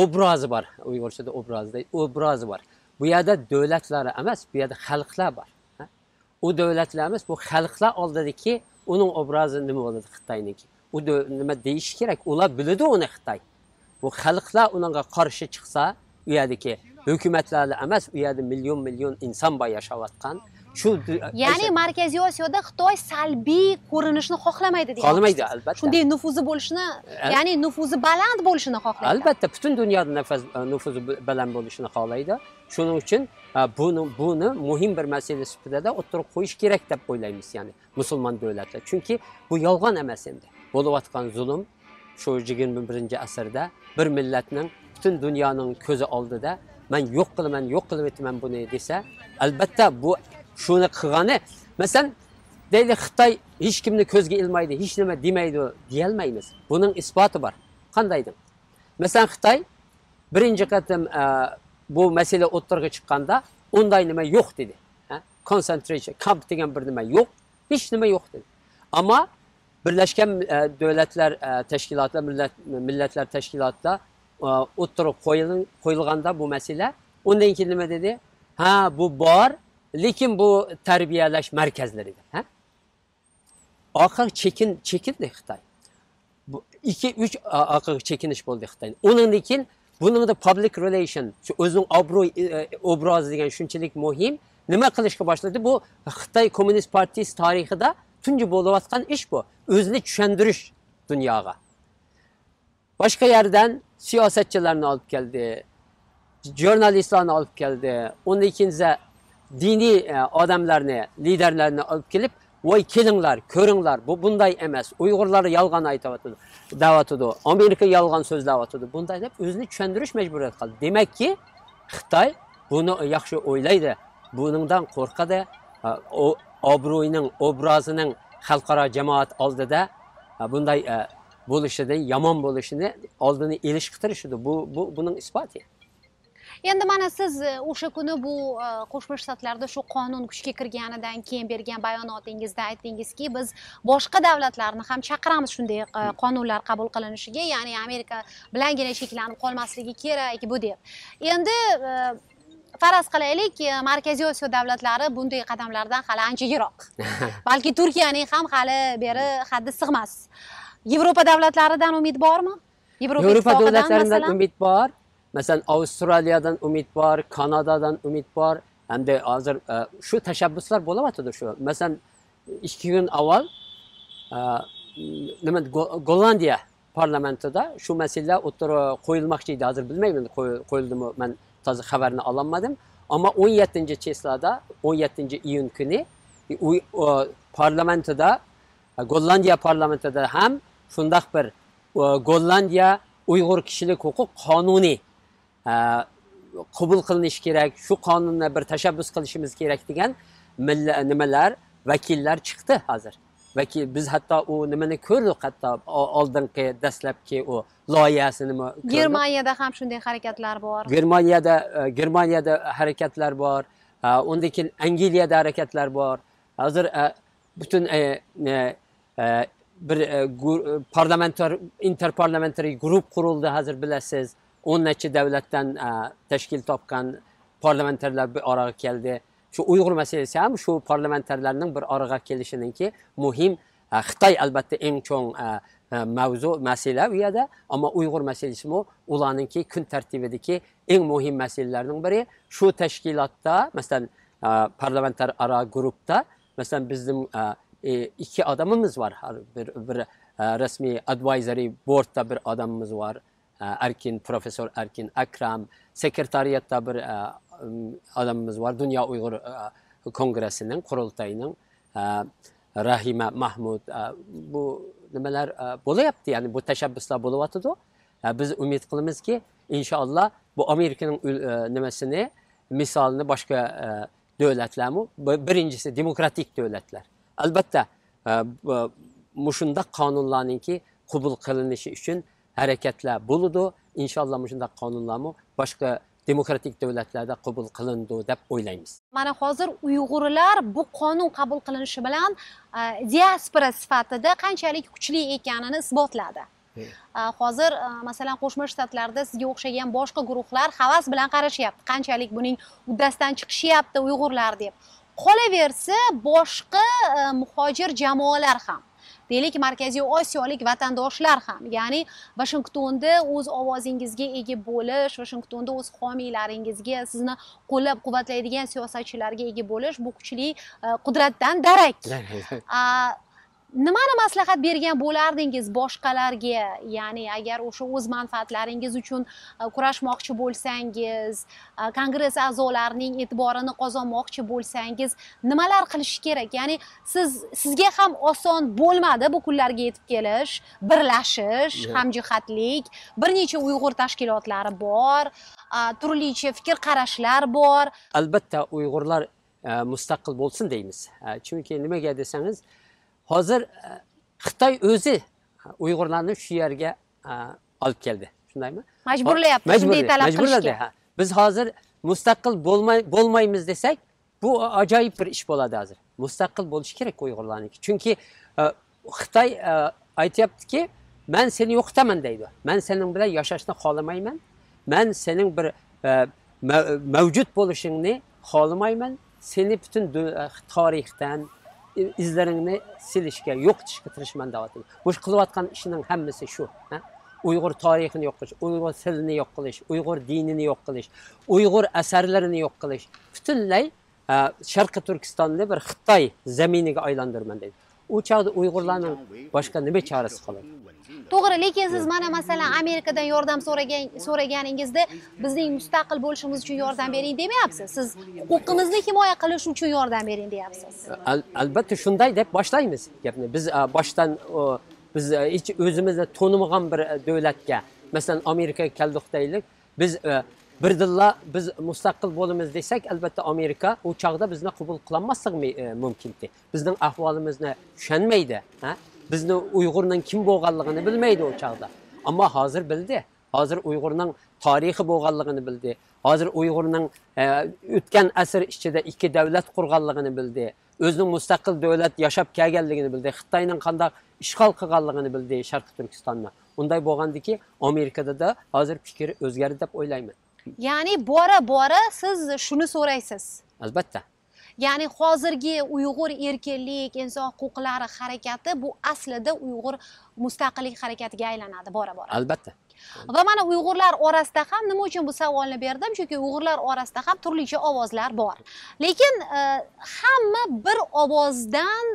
Obrazi bor, Uyg'urchada obrazda, obrazi bor. Bu yerda davlatlar emas, bu yerda xalqlar bor, ha? U davlatlar emas, bu xalqlar oldidagi onun obrazı nima bo'ladi Xitoyniki. U nima deyish kerak? Ular biladi uni Xitoy. Bu xalqlar uningga qarshi chiqsa, u yerdagi hukumatlarla emas, u yerda million inson bor yashayotgan. Ya'ni Markaziy Osiyoda Xitoy salbiy ko'rinishni xohlamaydi deydi. Xohlamaydi albatta. Shunday nufuzi bo'lishini, ya'ni nufuzi baland bo'lishini xohlaydi. Albatta, butun dunyoda nufuzi baland bo'lishini xohlaydi. Shuning uchun buni muhim bir masala sifatida o'tirib qo'yish kerak deb o'ylaymiz, ya'ni musulmon davlatlar. Chunki bu yolg'on emas endi. Bo'layotgan zulm shu 21-asrda bir millatning butun dunyoning ko'zi oldida men yo'q qilib aytaman buni desa, albatta bu shuni qilgani, masalan, deylik Xitoy hech kimni ko'zga ilmaydi, hech nima demaydi deya olmaymiz. Buning isboti bor. Qandaydir? Masalan, Xitoy birinchi qatim bu masala o'ttirga chiqqanda unday nima yo'q dedi. Ha? Concentration camp degan bir nima yo'q, hech nima yo'q dedi. Ammo Birlashgan Davlatlar Tashkiloti, Millatlar Tashkilotida o'ttirib qo'yilganda bu masala Ondan keyin nima dedi? Ha, bu bor, lekin bu tarbiyalash markazlarida, ha? Oq chekindi Xitoy. Bu 2-3 oq chekinish bo'ldi Xitoyda. Undan keyin buning da public relation, shu o'zining obro'y obrozi degan shunchalik muhim. Nima qilishga boshladi? Bu Xitoy Kommunist partiyasi tarixida tunji bo'layotgan ish bu. O'zini tushundirish dunyoga. Boshqa yerdan siyosatchilarni olib keldi, jurnalistlarni olib keldi, undan keyin diniy odamlarni, liderlarni olib kelib, "Voy kelinglar, ko'ringlar, bu bunday emas. Uyg'urlar yolg'on aytayotdi, da'vatdi. Amerika yolg'on so'zlayotdi." Bunday deb o'zini tushundirish majburiyat qildi. Demakki, Xitoy buni yaxshi o'ylaydi, buningdan qo'rqadi, obro'yining, obrazining xalqaro jamoat oldida bunday bo'lishida, yomon bo'lishini oldini elishib turishidir. Bu buning isboti. Endi mana siz o'sha kuni bu Qo'shma Shtatlarda shu qonun kuchga kirganidan keyin bergan bayonotingizda aytdingizki, biz boshqa davlatlarni ham chaqiramiz shunday qonunlar qabul qilinishiga, ya'ni Amerika bilangina cheklanib qolmasligi kerak bu deb. Endi faraz qilaylik, Markaziy Osiyo davlatlari bunday qadamlardan hali ancha yiroq. Balki Turkiyaning ham hali beri haddi sig'mas. Yevropa davlatlaridan umid bormi? Yevropa davlatlaridan umid bor. Masalan, Avstraliyadan umid bor, Kanadadan umid bor. Hamda hozir shu tashabbuslar bo'layotdi shu. Masalan, 2 kun avval nima Gollandiya parlamentida shu masala o'tirib qo'yilmoqchi edi. Hozir bilmayman qo'yildimi, men toza xabarni ololmadim. Ammo 17-chislada, 17-iyun kuni parlamentida, Gollandiya parlamentida ham shundoq bir Gollandiya Uyg'ur kishilik huquq qonuni qabul qilinishi kerak, shu qonunga bir tashabbus qilishimiz kerak degan nimalar vakillar chiqdi hozir. Vakil biz hatto u nimani ko'rdik, hatto oldingi dastlabki u loyihasini ko'rdik. Germaniyada ham shunday harakatlar bor. Germaniyada harakatlar bor. Undan keyin Angliyada harakatlar bor. Hozir butun bir interparlamentariy guruh qurildi, hozir bilasiz. 10 necha davlatdan tashkil topgan parlamentarlar bir araga keldi. Shu Uyg'ur masalasi ham shu parlamentarlarning bir araga kelishininki muhim. Xitoy albatta eng chong mavzu masala bu yerda, ammo Uyg'ur masalasi mu ularningki kun tartibidagi eng muhim masalalarning biri. Shu tashkilotda, masalan, parlamentar ara guruhda, masalan, bizning 2 adamımız var. Bir resmi advisory board'da bir adamımız var. Profesör Erkin Akram. Sekretariyatda bir adamımız var. Dünya Uygur Kongresi'nin, kurultayının Rahima Mahmud. Bu nimalar bo'layapti, yani bu tashabbuslar bo'layotdi. Biz umid qilamiz ki, inşallah bu Amerika'nın nimasini, misalini başka davlatlar mu? Birincisi demokratik davlatlar. Albatta, mushundaq qonunlarningki qabul qilinishi uchun harakatlar bo'ladi. Inshaalloh mushundaq qonunlarni boshqa demokratik davlatlarda qabul qilindi deb o'ylaymiz. Mana hozir Uyg'urlar bu qonun qabul qilinishi bilan diaspora sifatida qanchalik kuchli ekanini isbotladi. Hozir masalan, Qo'shma Shtatlarda sizga o'xshagan boshqa guruhlar havas bilan qarashyapti. Qanchalik buning uddasidan chiqishyapti Uyg'urlar deb. Qolaversa, boshqa muhojir jamoalar ham, deylik Markaziy Osiyolik vatandoshlar ham, ya'ni Washingtonda o'z ovozingizga ega bo'lish, Washingtonda o'z homiylaringizga, sizni qo'llab-quvvatlaydigan siyosatchilarga ega bo'lish bu kuchli qudratdan darak. Nimani maslahat bergan bo'lardingiz boshqalarga? Ya'ni agar o'sha o'z manfaatlaringiz uchun kurashmoqchi bo'lsangiz, kongress a'zolarining e'tiborini qozonmoqchi bo'lsangiz, nimalar qilish kerak? Ya'ni sizga ham oson bo'lmadi bu kunlarga yetib kelish, birlashish, hamjihatlik, bir necha Uyg'ur tashkilotlari bor, turlicha fikr qarashlar bor. Albatta, Uyg'urlar mustaqil bo'lsin deymiz. Chunki nimaga desangiz, hozir Xitoy o'zi Uyg'urlarni shu yerga olib keldi, shundaymi? Majburlayapti, shunday talab qilishga. Biz hozir mustaqil bo'lmaymiz desak, bu ajoyib bir ish bo'ladi hozir. Mustaqil bo'lish kerak Uyg'urlarniki. Chunki Xitoy aytayaptiki, "Men seni yo'qotaman" deydi. "Men sening bilan yashashni xohlamayman. Men sening bir mevcut bo'lishingni xohlamayman. Seni bütün tarixdan izlaringni silishga, yo'qotishga tirishman da'vatim. Bu qilayotgan ishning hammasi shu, ha? Uyg'ur tarixini yo'q qilish, Uyg'ur tilini yo'q qilish, Uyg'ur dinini yo'q qilish, Uyg'ur asarlarini yo'q qilish. Butunlay Sharqiy Turkistonni bir Xitoy zaminiga aylandirman deydi. O çağda Uygurlarning boshqa nima chorasi qoladi? To'g'ri, lekin siz mana masalan Amerikadan yordam so'raganingizda bizning mustaqil bo'lishimiz uchun yordam bering demayapsiz. Siz huquqimizni himoya qilish uchun yordam bering deyapsiz. Albatta shunday deb boshlaymiz gapni. Biz boshdan biz hech o'zimizni to'nimagan bir davlatga, masalan Amerikaga keldik deylik, biz birdilla biz mustaqil bo'lamiz desak, albatta Amerika u chaqda bizni qabul qilanmasligi mumkinki. Bizning ahvolimizni tushunmaydi, ha? Bizni Uyg'urning kim bo'lganligini bilmaydi u chaqda. Ammo hozir bildi. Hozir Uyg'urning tarixi bo'lganligini bildi. Hozir Uyg'urning o'tgan asr ichida ikki davlat qurganligini bildi. O'zining mustaqil davlat yashab kelganligini bildi. Xitoyning qanday ishg'ol qilganligini bildi Sharqiy Turkistonni. Unday bo'lgandiki, Amerikada da hozir fikir o'zgardi deb o'ylayman. Yani bora siz şunu so'raysiz. Albatta. Yani hozirgi Uyg'ur erkinlik, inson huquqlari harakati bu aslida Uyg'ur mustaqillik harakatiga aylanadi bora. Albatta. Va mana Uyg'urlar orasida ham nima uchun bu savolni berdim? Chunki Uyg'urlar orasida ham turlicha ovozlar bor. Lekin hamma bir ovozdan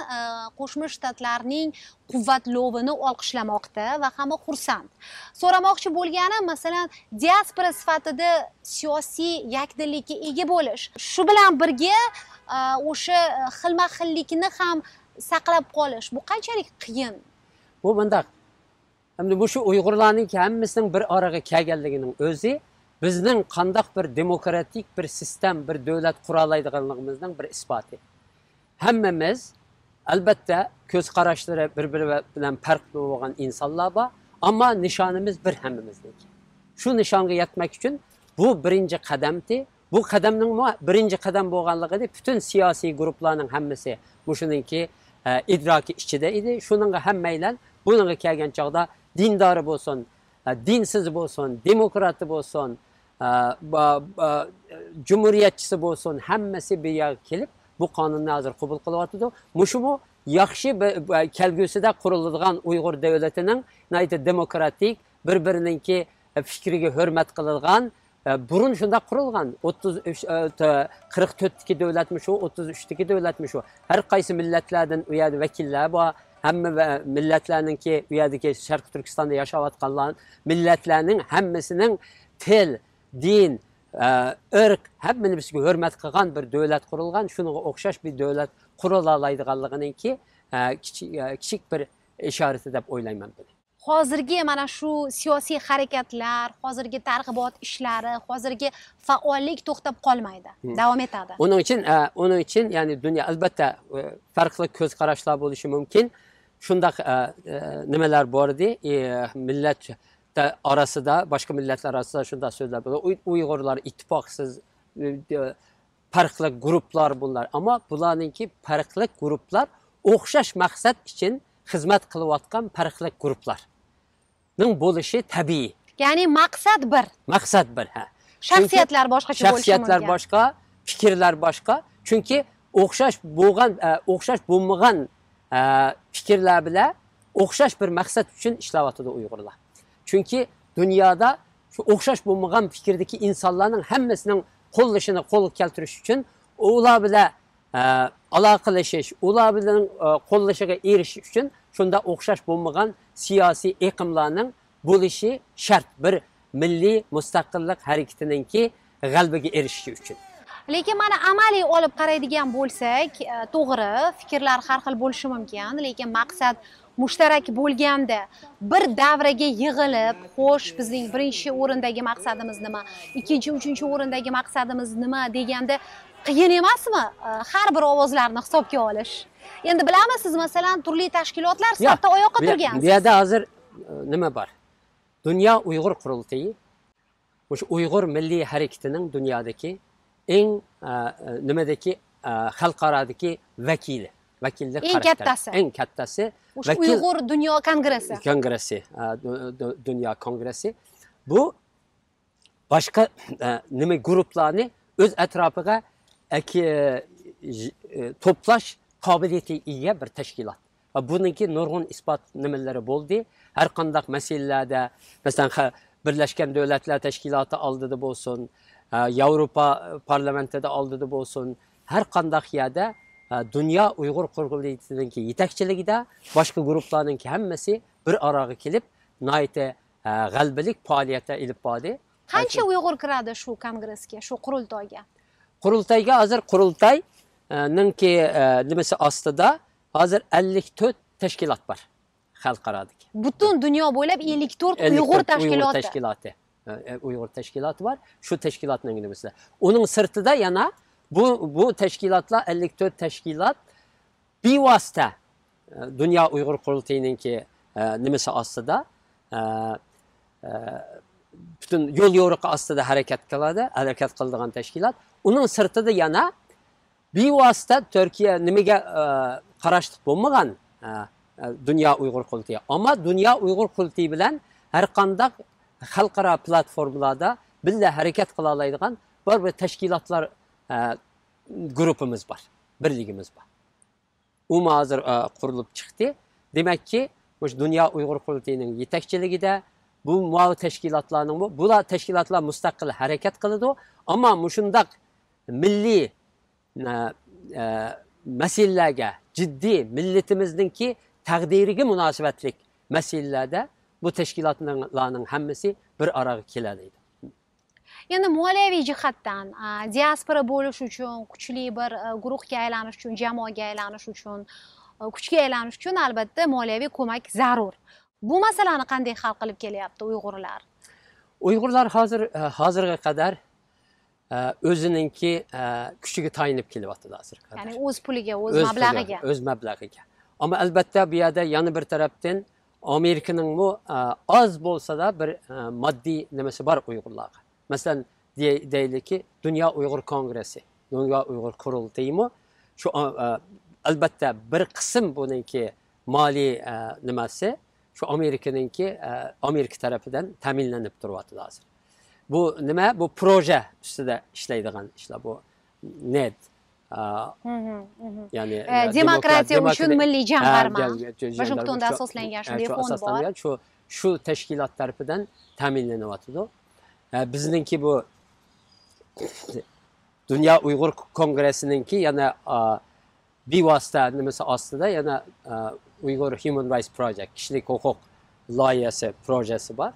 Qo'shma Shtatlarning quvvatlovini olqishlamoqda va hamma xursand. So'ramoqchi bo'lganim, masalan, diaspora sifatida siyosiy yakdillikka ega bo'lish. Shu bilan birga o'sha xilma-xillikni ham saqlab qolish bu qanchalik qiyin? Bu bundaq. Hamda bu şu Uygurlarning hammasinin bir araga kelganligining o'zi bizning qanday bir demokratik bir sistem, bir davlat qura oladiganligimizning bir isboti. Hammamiz albatta ko'z qarashlari bir-biri bilan farqli bo'lgan insonlar bor, ammo nishonimiz bir hammamizniki. Shu nishonga yetmak uchun bu birinchi qadamdi. Bu qadamning birinchi qadam bo'lganligida bütün siyosiy guruhlarning hammasi mushuninki idroki ichida edi. Shuningga hammaylar buningga kelgan chaqda dindori bo'lsin, dinsiz bo'lsin, demokrati bo'lsin, jumuriyatchisi bo'lsin, hammasi bir yerga kelib bu qonunni hozir qabul qilyotdi. Mushubu yaxshi kelgusida quriladigan Uyg'ur davlatining nayta demokratik, bir-biriningki fikriga hurmat qiladigan, burun shunda qurilgan 44-ki davlatmi shu, 33-ki davlatmi shu. Har qaysi millatlardan u yerda vakillar bor. Hamma millatlarningki, u yerdagi Sharqiy Turkistonda yashayotganlar, millatlarning hammasining til, din, irq, hammasini hurmat qilgan bir davlat qurilgan, shunga o'xshash bir davlat qurila oladiganliginingki kichik bir ishorasi deb o'ylayman. Hozirgi mana shu siyosiy harakatlar, hozirgi targ'ibot ishlari, hozirgi faollik to'xtab qolmaydi, davom etadi. Uning uchun ya'ni dunyo albatta farqli ko'z qarashlar bo'lishi mumkin. Shunday nimalar bor edi, millat orasida, boshqa millatlar orasida shunday so'zlar bor. Uyg'urlar ittifoqsiz farqli guruhlar bunlar, ammo bularningki farqli guruhlar o'xshash maqsad uchun xizmat qilayotgan farqli guruhlarning bo'lishi tabiiy. Ya'ni maqsad bir. Maqsad bir, ha. Shaxsiyatlar boshqacha bo'lishi mumkin. Shaxsiyatlar boshqa, fikrlar boshqa. Chunki o'xshash bo'lmagan fikrlar bilan o'xshash bir maqsad uchun ishlayotdi Uyg'urlar. Chunki dunyoda shu o'xshash bo'lmagan fikrdagi insonlarning hammasining qo'llashini qo'lga keltirish uchun ular bilan aloqalashish, ular bilan qo'llashiga erishish uchun shunda o'xshash bo'lmagan siyosiy iqlimlarning bo'lishi shart bir milliy mustaqillik harakatiningki g'alabaga erishishi uchun. Lekin mana amaliy olib qaraydigan bo'lsak, to'g'ri, fikrlar har xil bo'lishi mumkin, lekin maqsad mushtarak bo'lganda bir davraga yig'ilib, xo'sh, bizning birinchi o'rindagi maqsadimiz nima, ikkinchi, uchinchi o'rindagi maqsadimiz nima deganda qiyin emasmi har bir ovozlarni hisobga olish? Endi bilamiz, siz masalan turli tashkilotlar sifatida oyoqqa turgansiz. Bu yerda hozir nima bor? Dunyo Uyg'ur qurultayi, o'sha Uyg'ur milliy harakatining dunyodagi eng nimadagi xalqarodagi vakillik harakati. Eng kattasi. O'sha Uyg'ur dunyo kongressi. Dunyo kongressi. Bu başqa nima gruplarni o'z atrofiga toplash qobiliyatiga ega bir tashkilot. Va buningki nurg'un isbot nimalari bo'ldi. Har qanday masalalarda, masalan, Birlashgan Davlatlar Tashkiloti oldida bo'lsin, Yevropa parlamentida oldida bo'lsin, har qanday yerda dunyo Uyg'ur qurg'uliyatininki yetakchiligida boshqa guruhlarning hammasi bir araga kelib, noyta g'albilik faoliyatga ilib bordi. Qancha Uyg'ur kiradi shu kongressga, shu qurultoyga? Qurultoyga hozir qurultoyninki nimasi ostida hozir 54 tashkilot bor. Xalqaradagi. Butun dunyo bo'ylab 54 Uyg'ur tashkiloti. Uyg'ur tashkiloti bor. Shu tashkilotning nimasi? Uning sirtida yana bu tashkilotlar 54 tashkilot bevosita dunyo Uyg'ur qurultoyiningki nimasi ostida butun yo'l-yo'riq ostida harakat qiladigan tashkilot. Uning sirtida yana bevosita Turkiya nimaga qarashliq bo'lmagan Dünya Uyghur Qurultoyi. Ama Dünya Uyghur Qurultoyi bilen her qandaq xalqaro platformlarda birga harakat qila oladigan bir tashkilotlar guruhimiz var, birligimiz var. U hozir qurilib chiqdi. Demakki, Dünya Uyghur Qurultoyining yetakchiligida bu muavi tashkilotlarning bular tashkilotlar mustaqil harakat qiladi, ammo mushundaq milliy masalalarga jiddiy millatimizningki taqdiriga munosabatlik masalalarda bu tashkilotlarning hammasi bir araga keladi. Yana moliyaviy jihatdan diaspora bo'lish uchun, kuchli bir guruhga aylanish uchun, jamoaga aylanish uchun, kuchga aylanish uchun albatta moliyaviy ko'mak zarur. Bu masalani qanday hal qilib kelyapti Uyg'urlar? Uyg'urlar hozirga qadar o'ziningki kuchiga tayinib kelyapti hozir. Ya'ni o'z puliga, o'z mablag'iga. O'z mablag'iga. Ama elbette bir yerde yanı bir taraftan Amerika'nın bu az bolsa da bir maddi nemesi var Uygurlarga. Mesela deyli ki Dünya Uygur Kongresi, Dünya Uygur Kurultoyi şu elbette bir kısım bununki mali nemesi şu Amerika tarafından teminlenip durvatı lazım. Bu neme bu proje üstüde işleydiğin işler bu net. Yani demokratiya uchun milliy jamg'arma Vashingtonda asoslangan shunday fond bor. Shu tashkilot tarafidan ta'minlanyapti. Bizningki bu Dunyo Uyg'ur kongressininki yana bevosita nimasi ostida yana Uyg'ur Human Rights Project kishilik huquq loyihasi loyihasi bor.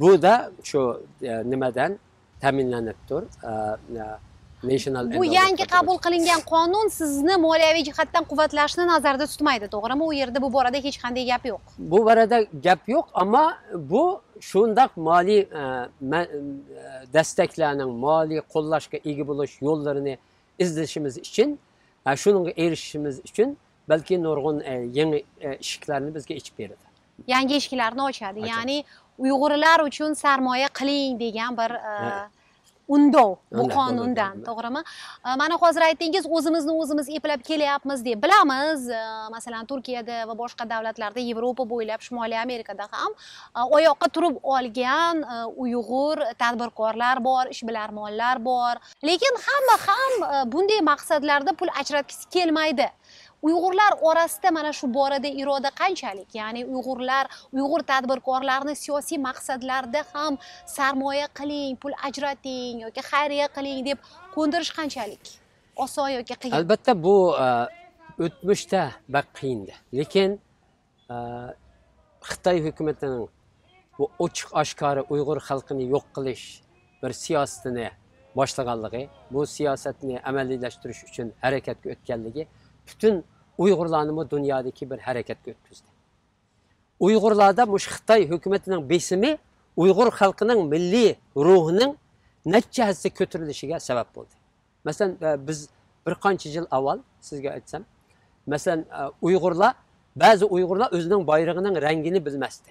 Bu da shu nimadan ta'minlanib tur. Bu yangi qabul qilingan qonun sizni moliyaviy jihatdan quvvatlashni nazarda tutmaydi, to'g'rimi? U yerda bu borada hech qanday gap yo'q. Bu borada gap yo'q, ammo bu shundoq moliy dastaklarning moliy qo'llashga ega bo'lish yo'llarini izlashimiz uchun, shunga erishishimiz uchun balki nurg'un yangi eshiklarni bizga ochib beradi. Yangi eshiklarni ochadi, ya'ni Uyg'urlar uchun sarmoya qiling degan bir undov bu qonundan, to'g'rimi? Mana hozir aytdingiz, o'zimizni o'zimiz eplab kelyapmiz deb. Bilamiz, masalan, Turkiyada va boshqa davlatlarda, Yevropa bo'ylab, Shimoliy Amerikada ham oyoqqa turib olgan Uyg'ur tadbirkorlar bor, ishbilarmonlar bor. Lekin hamma ham bunday maqsadlarda pul ajratgisi kelmaydi. Uyg'urlar orasida mana shu borada iroda qanchalik? Ya'ni Uyg'ur tadbirkorlarini siyosiy maqsadlarda ham sarmoya qiling, pul ajrating yoki xayriya qiling deb qo'ndirish qanchalik? Oson yoki qiyin? Albatta bu o'tmishda baq qiyindi. Lekin Xitoy hukumatining bu ochiq oshkora Uyg'ur xalqini yo'q qilish bir siyosatini boshlaganligi, bu siyosatni amaliylashtirish uchun harakatga o'tganligi bütün Uyg'urlarni bu dünyadaki bir hareketga o'tkazdi. Uyg'urlarda bu Xitoy hukumatining besimi Uyg'ur xalqining milliy ruhining natijasi ko'tarilishiga sabab bo'ldi. Masalan, biz bir qancha yil avval sizga aytsam, masalan, ba'zi Uyg'urlar o'zining bayrog'ining rangini bilmasdi.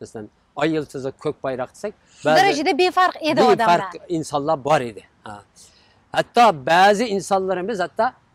Masalan, ay yiltizi ko'k bayroq desak, ba'zi darajada befarq edi odamlar. Befarq insonlar bor edi. Hatto ba'zi insonlarimiz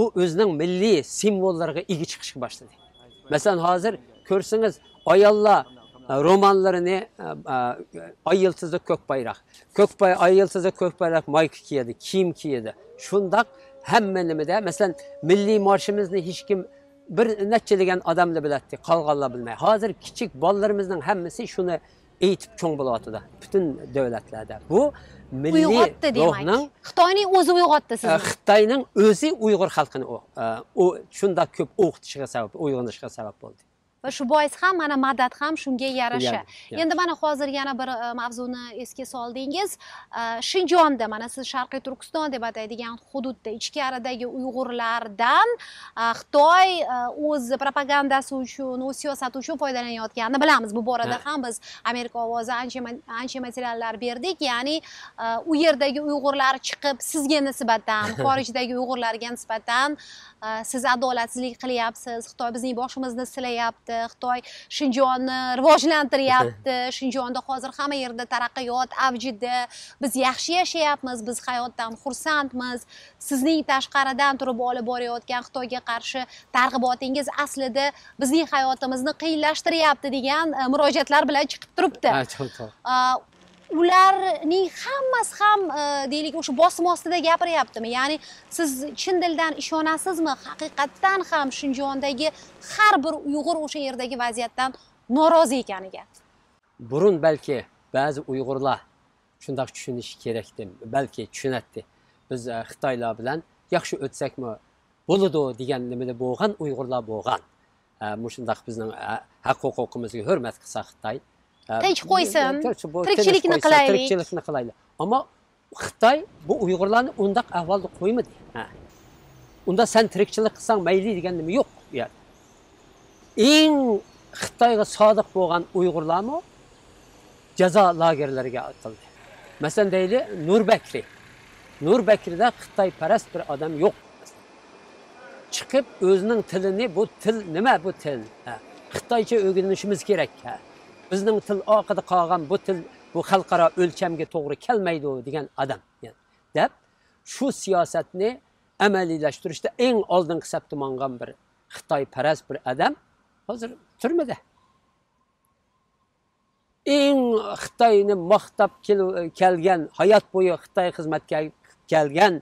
u o'zining milliy simvollarga ega chiqishga boshladi. Masalan, hozir ko'rsangiz ayollar romanlarini ay yıldızlı kök bayrak. Kök bayrak, ay yıldızlı kök bayrak mayka kiyedi, kim kiyedi. Şundak hemmenimi de mesela milli marşımızını hiç kim bir netçeligen adamla biletti, kalgalla bilmeye. Hazır küçük ballarımızın hemmesi şunu eğitip çoğun bulatıda. Bütün devletlerde. Bu milli ruhunun Xitoyning özü Uygur halkını o şundak köp oğutışıga sebep, uyg'unishga sebep oldu. Va shu bois ham mana madad ham shunga yarasha. Endi mana hozir yana bir mavzuni esga soldingiz. Shinjonda mana siz Sharqiy Turkiston deb ataydigan hududda ichkaridagi Uyg'urlardan Xitoy o'z propagandasi uchun, o'z siyosati uchun foydalanayotganini bilamiz. Bu borada ham biz Amerika ovozi ancha materiallar berdik. Ya'ni u yerdagi Uyg'urlar chiqib sizga nisbatan, xorijdagi Uyg'urlarga nisbatan siz adolatsizlik qilyapsiz, Xitoy bizning boshimizni silayapti. Xitoy Shinjonni rivojlantiryapti. Shinjonda hozir hamma yerda taraqqiyot avjida. Biz yaxshi yashayapmiz, biz hayotdan xursandmiz. Sizning tashqaridan turib olib borayotgan Xitoyga qarshi targ'ibotingiz aslida bizning hayotimizni qiyinlashtiryapti degan murojaatlar bilan chiqib turibdi. Ularning hammasi ham deylik o'sha bosim ostida gapiryaptimi? Ya'ni siz chin dildan ishonasizmi? Haqiqatan ham Shinjondagi har bir Uyg'ur o'sha yerdagi vaziyatdan norozi ekaniga. Burun balki ba'zi Uyg'urlar shunday tushunish kerakdi, balki tushunatdi. Biz Xitoylar bilan yaxshi o'tsakmi bo'ladi degan nimada bo'lgan Uyg'urlar bo'lgan. Mushundaq bizning haq-huquqimizga hurmat qilsa Xitoy tinch qo'ysin, tirikchilikni qilaylik. Tirikchilikni qilaylik. Ammo Xitoy bu Uyg'urlarni undaq ahvolda qo'ymadi. Unda sen tirikchilik qilsang mayli degan nima yo'q u yerda. Eng Xitoyga sodiq bo'lgan Uyg'urlarmi jazo lagerlariga otildi. Masalan deyli Nurbakri. Nurbakrida Xitoyparast bir odam yo'q. Chiqib o'zining tilini bu til nima bu til? Xitoycha o'rganishimiz kerak. Bizning til oqida qolgan bu til bu xalqaro o'lchamga to'g'ri kelmaydi degan odam deb shu siyosatni amaliylashtirishda eng oldingi safda mong'an bir Xitoyparast bir odam hozir turmada. Eng Xitoyni maqtab kelgan, hayot bo'yi Xitoy xizmatga kelgan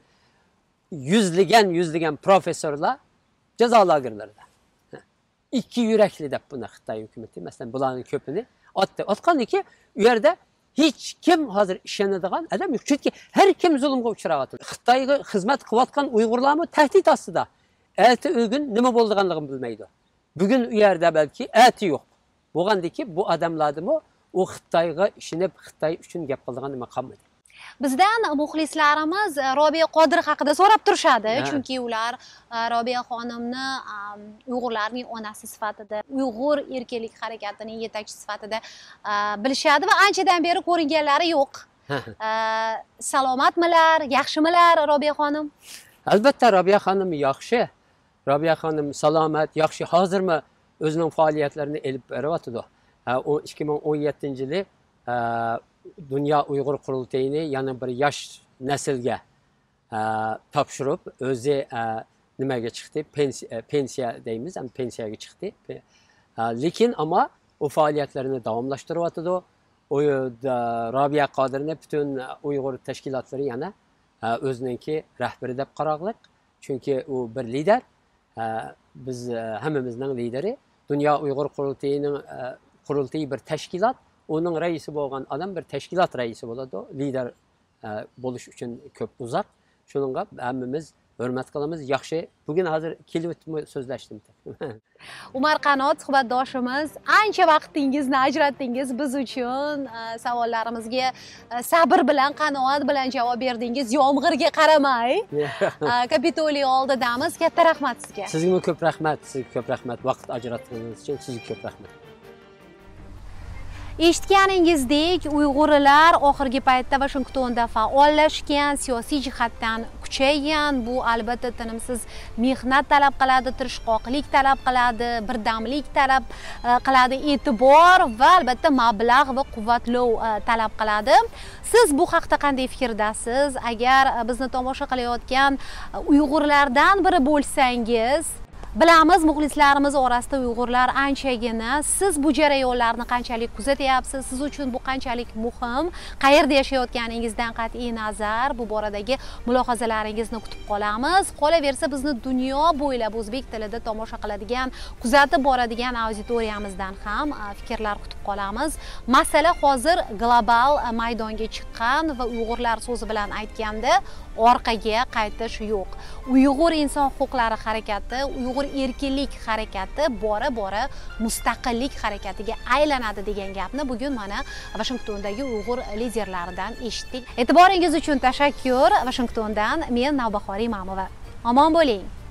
yuzlagan professorlar jazo lagerlarida. İki yürekli de buna Xitoy hükümeti, mesela bulanın köpünü attı. Atkan ki, yerde hiç kim hazır işlenediğin adam yok. Çünkü her kim zulümge uçurağı. Xitoyga hizmet kıvatkan Uyg'urlarni tehdit aslida. Elti ögün nima bo'lganligini bilmaydi. Bugün yerde belki elti yok. Boğandı ki bu adamlarımı o Xitoyga işinip Xitoy üçün gap qiladigan nima qolmadi. Bizdan muxlislarimiz Rabiya Qadir haqida so'rab turishadi, chunki ular Rabiya xonimni Uyg'urlarning onasi sifatida, Uyg'ur erkinlik harakatining yetakchisi sifatida bilishadi va anchadan beri ko'ringanlari yo'q. Salomatmilar, yaxshimilar Rabiya xonim? Albatta Rabiya xonim yaxshi. Rabiya xonim salomat, yaxshi. Hozirmi o'zining faoliyatlarini elib boryapti. 2017-yili Dünya Uygur Kurultayını yana bir yaş nesilge tapşırıp özü nimeye çıktı, pensiya deyimiz, yani pensiyaya çıktı. Lekin ama o faaliyetlerini devamlaştırıyordu. O Rabiya Qadir'ni bütün Uygur teşkilatları yana özününki rehberi deb qaraqlıq. Çünkü o bir lider, biz hemimizden lideri. Dünya Uygur Kurultayı bir teşkilat. Onun reisi bo'lgan adam bir teşkilat reisi bo'ladi, lider bo'lish üçün köp uzak. Şununla hemimiz hurmat qilamiz, yaxshi. Bugün hazır kelib sözleştim. Umar Qanot suhbatdoshimiz, ancha vaqtingizni ajratdingiz biz uchun. Savollarimizga sabr bilan, qanoat bilan javob berdingiz. Yomg'irga qaramay. Kapitoliy oldidamiz. Katta rahmat sizga. Sizga ko'p rahmat, vaqt ajratganingiz uchun sizga ko'p rahmat. Eshitganingizdek, Uyg'urlar oxirgi paytda Washingtonda faollashgan, siyosiy jihatdan kuchaygan. Bu albatta tinimsiz mehnat talab qiladi, tirishqoqlik talab qiladi, birdamlik talab qiladi, e'tibor va albatta mablag' va quvvatlov talab qiladi. Siz bu haqda qanday fikrdasiz? Agar bizni tomosha qilayotgan Uyg'urlardan biri bo'lsangiz, bilamiz, muxlislarimiz orasida Uyg'urlar anchagina. Siz bu jarayonlarni qanchalik kuzatyapsiz? Siz uchun bu qanchalik muhim? Qayerda yashayotganingizdan qat'iy nazar bu boradagi mulohazalaringizni kutib qolamiz. Qolaversa, bizni dunyo bo'ylab o'zbek tilida tomosha qiladigan, kuzatib boradigan auditoriyamizdan ham fikrlar kutib qolamiz. Masala hozir global maydonga chiqqan va Uyg'urlar so'zi bilan aytganda orqaga qaytish yo'q. Uyg'ur inson huquqlari harakati, Uyg'ur erkinlik harakati bora-bora mustaqillik harakatiga aylanadi degan gapni bugun mana Washingtondagi Uyg'ur liderlaridan eshitdik. E'tiboringiz uchun tashakkur. Washingtondan men Navbahor Imamova. Omon bo'ling.